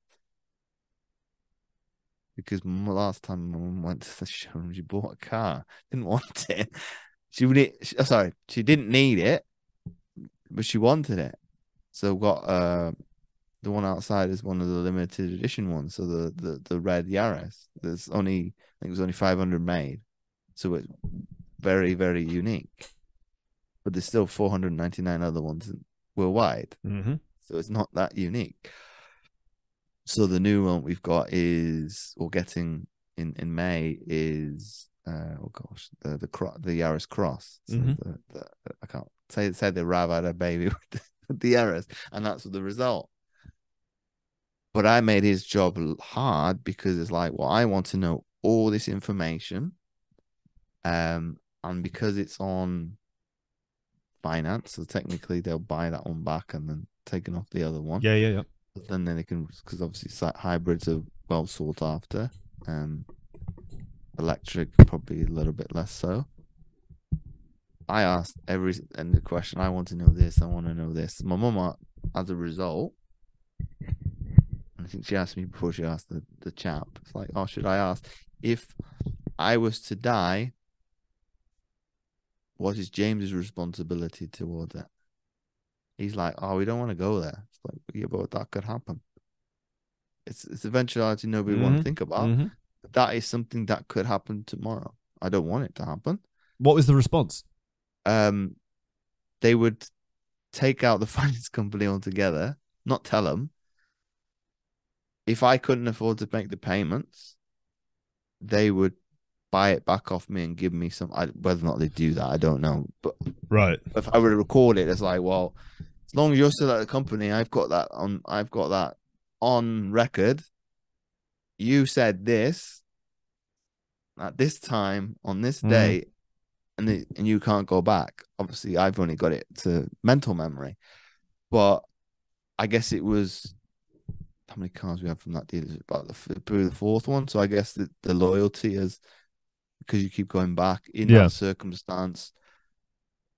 Because last time my mum went to the showroom, she bought a car. Didn't want it. She didn't need it, but she wanted it. So got the one outside is one of the limited edition ones. So the red Yaris. I think it was only 500 made. So it's very, very unique. But there's still 499 other ones worldwide. Mm-hmm. So it's not that unique. So the new one we've got getting in May is the Yaris Cross. So I can't say the Rav had a baby with the Yaris, and that's the result. But I made his job hard because it's like, well, I want to know all this information, and because it's on finance, so technically they'll buy that one back and then taking off the other one. Yeah. And then they can, because obviously hybrids are well sought after, electric probably a little bit less so. I asked every end question. I want to know this. I want to know this. My mum, as a result, and I think she asked me before she asked the chap. It's like, oh, should I ask if I was to die? What is James's responsibility towards it? He's like, oh, we don't want to go there. It's like, yeah, but that could happen. It's eventuality nobody wants to think about. Mm-hmm. But that is something that could happen tomorrow. I don't want it to happen. What was the response? They would take out the finance company altogether, not tell them, if I couldn't afford to make the payments, they would buy it back off me and give me some. Whether or not they do that, I don't know. But right, if I were to record it, it's like, well, as long as you're still at the company, I've got that on record. You said this at this time on this day, and you can't go back. Obviously, I've only got it to mental memory, but I guess it was. How many cars we had from that deal? Is about the fourth one. So I guess the loyalty is because you keep going back in that circumstance.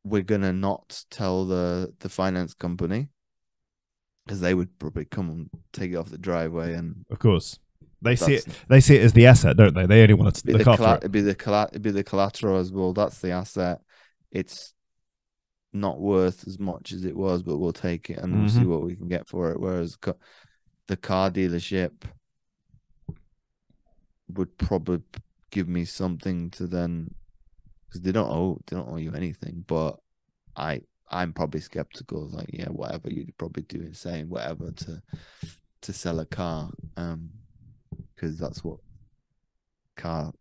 We're gonna not tell the finance company because they would probably come and take it off the driveway. And of course, they see it as the asset, don't they? They only want to look after it. It'd be the collateral as well. That's the asset. It's not worth as much as it was, but we'll take it and we'll see what we can get for it. Whereas the car dealership would probably give me something to then, because they don't owe you anything. But I'm probably skeptical, like, yeah, whatever you'd probably do and saying whatever to sell a car, because that's what car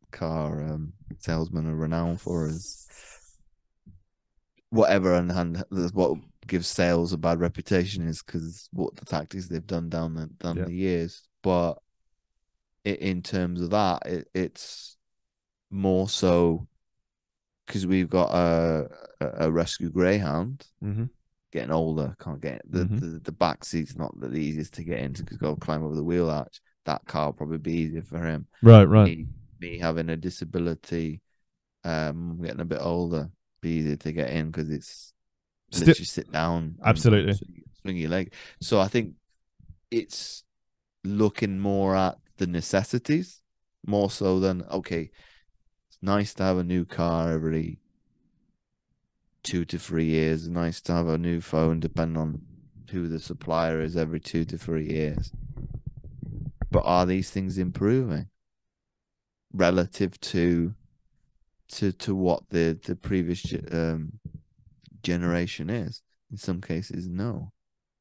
salesmen are renowned for, is whatever, and that's what gives sales a bad reputation, is because what the tactics they've done down the years. But in terms of that, it's more so because we've got a rescue greyhound, getting older, can't get the back seat's not the easiest to get into because you've got to climb over the wheel arch. That car will probably be easier for him. Right. Me having a disability, getting a bit older, be easier to get in because it's literally sit down, absolutely swing your leg. So I think it's looking more at the necessities more so than, okay, it's nice to have a new car every 2 to 3 years, nice to have a new phone, depending on who the supplier is, every 2 to 3 years. But are these things improving relative to what the previous generation is? In some cases, no.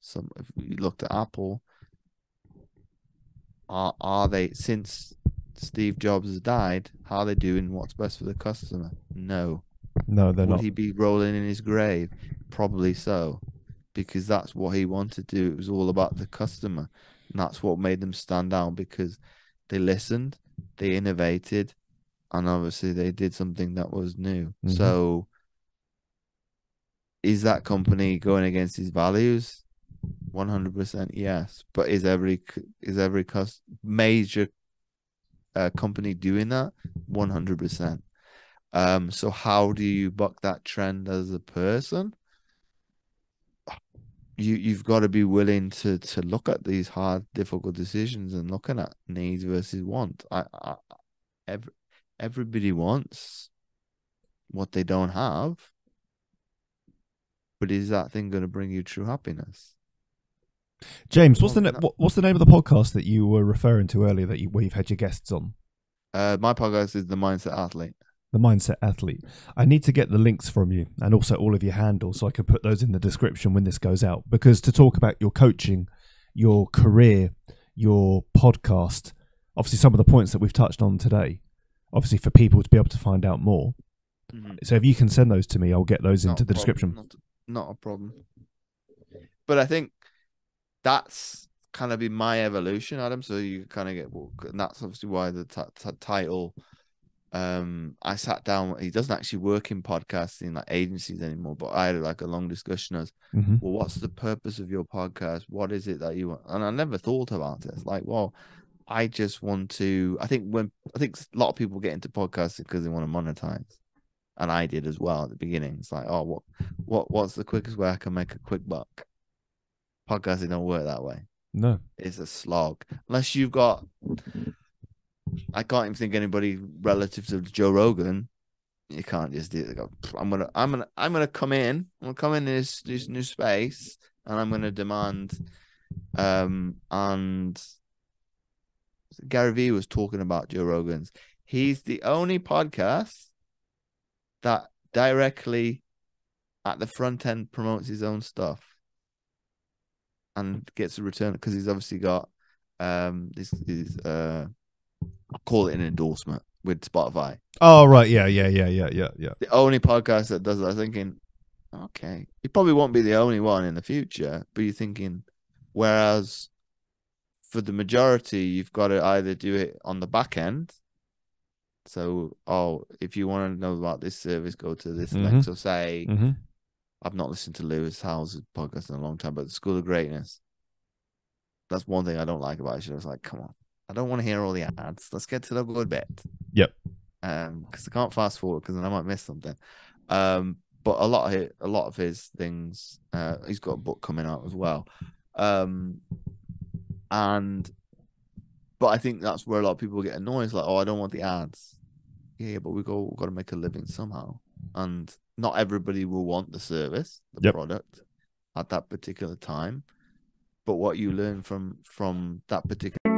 Some, if we looked at Apple, are they, since Steve Jobs has died, how are they doing what's best for the customer? No, they're not. Would he be rolling in his grave? Probably so, because that's what he wanted to do. It was all about the customer, and that's what made them stand out, because they listened, they innovated, and obviously they did something that was new. So is that company going against his values? 100% yes. But is every major company doing that? 100%. So how do you buck that trend as a person? You've got to be willing to look at these hard, difficult decisions and looking at needs versus want. Everybody wants what they don't have. But is that thing going to bring you true happiness? James, what's the name of the podcast that you were referring to earlier where you've had your guests on? My podcast is The Mindset Athlete. The Mindset Athlete. I need to get the links from you and also all of your handles so I can put those in the description when this goes out. Because to talk about your coaching, your career, your podcast, obviously some of the points that we've touched on today, obviously for people to be able to find out more. So if you can send those to me, I'll get those into the description. Not a problem. But I think that's kind of been my evolution, Adam. So you kind of get, and that's obviously why the title. I sat down. He doesn't actually work in podcasting like agencies anymore, but I had like a long discussion as, well, what's the purpose of your podcast? What is it that you want? And I never thought about it. It's like, well, I just want to. I think a lot of people get into podcasting because they want to monetize. And I did as well at the beginning. It's like, oh, what's the quickest way I can make a quick buck? Podcasting don't work that way. No. It's a slog. Unless you've got, I can't even think anybody relative to Joe Rogan. You can't just do it. Go, I'm gonna come in. I'm gonna come in this new space and I'm gonna demand and Gary Vee was talking about Joe Rogan's. He's the only podcast that directly at the front end promotes his own stuff and gets a return, because he's obviously got this is call it an endorsement with Spotify. Oh right, yeah. The only podcast that does that. I'm thinking, okay, it probably won't be the only one in the future, but you're thinking, whereas for the majority, you've got to either do it on the back end. So, if you want to know about this service, go to this next. So say, I've not listened to Lewis Howes' podcast in a long time, but the School of Greatness. That's one thing I don't like about it. I was like, come on, I don't want to hear all the ads. Let's get to the good bit. Yep. Because I can't fast forward because then I might miss something. But a lot of his things, he's got a book coming out as well. But I think that's where a lot of people get annoyed. It's like, I don't want the ads. Yeah, but we've got to make a living somehow. And not everybody will want the service, the product at that particular time. But what you learn from that particular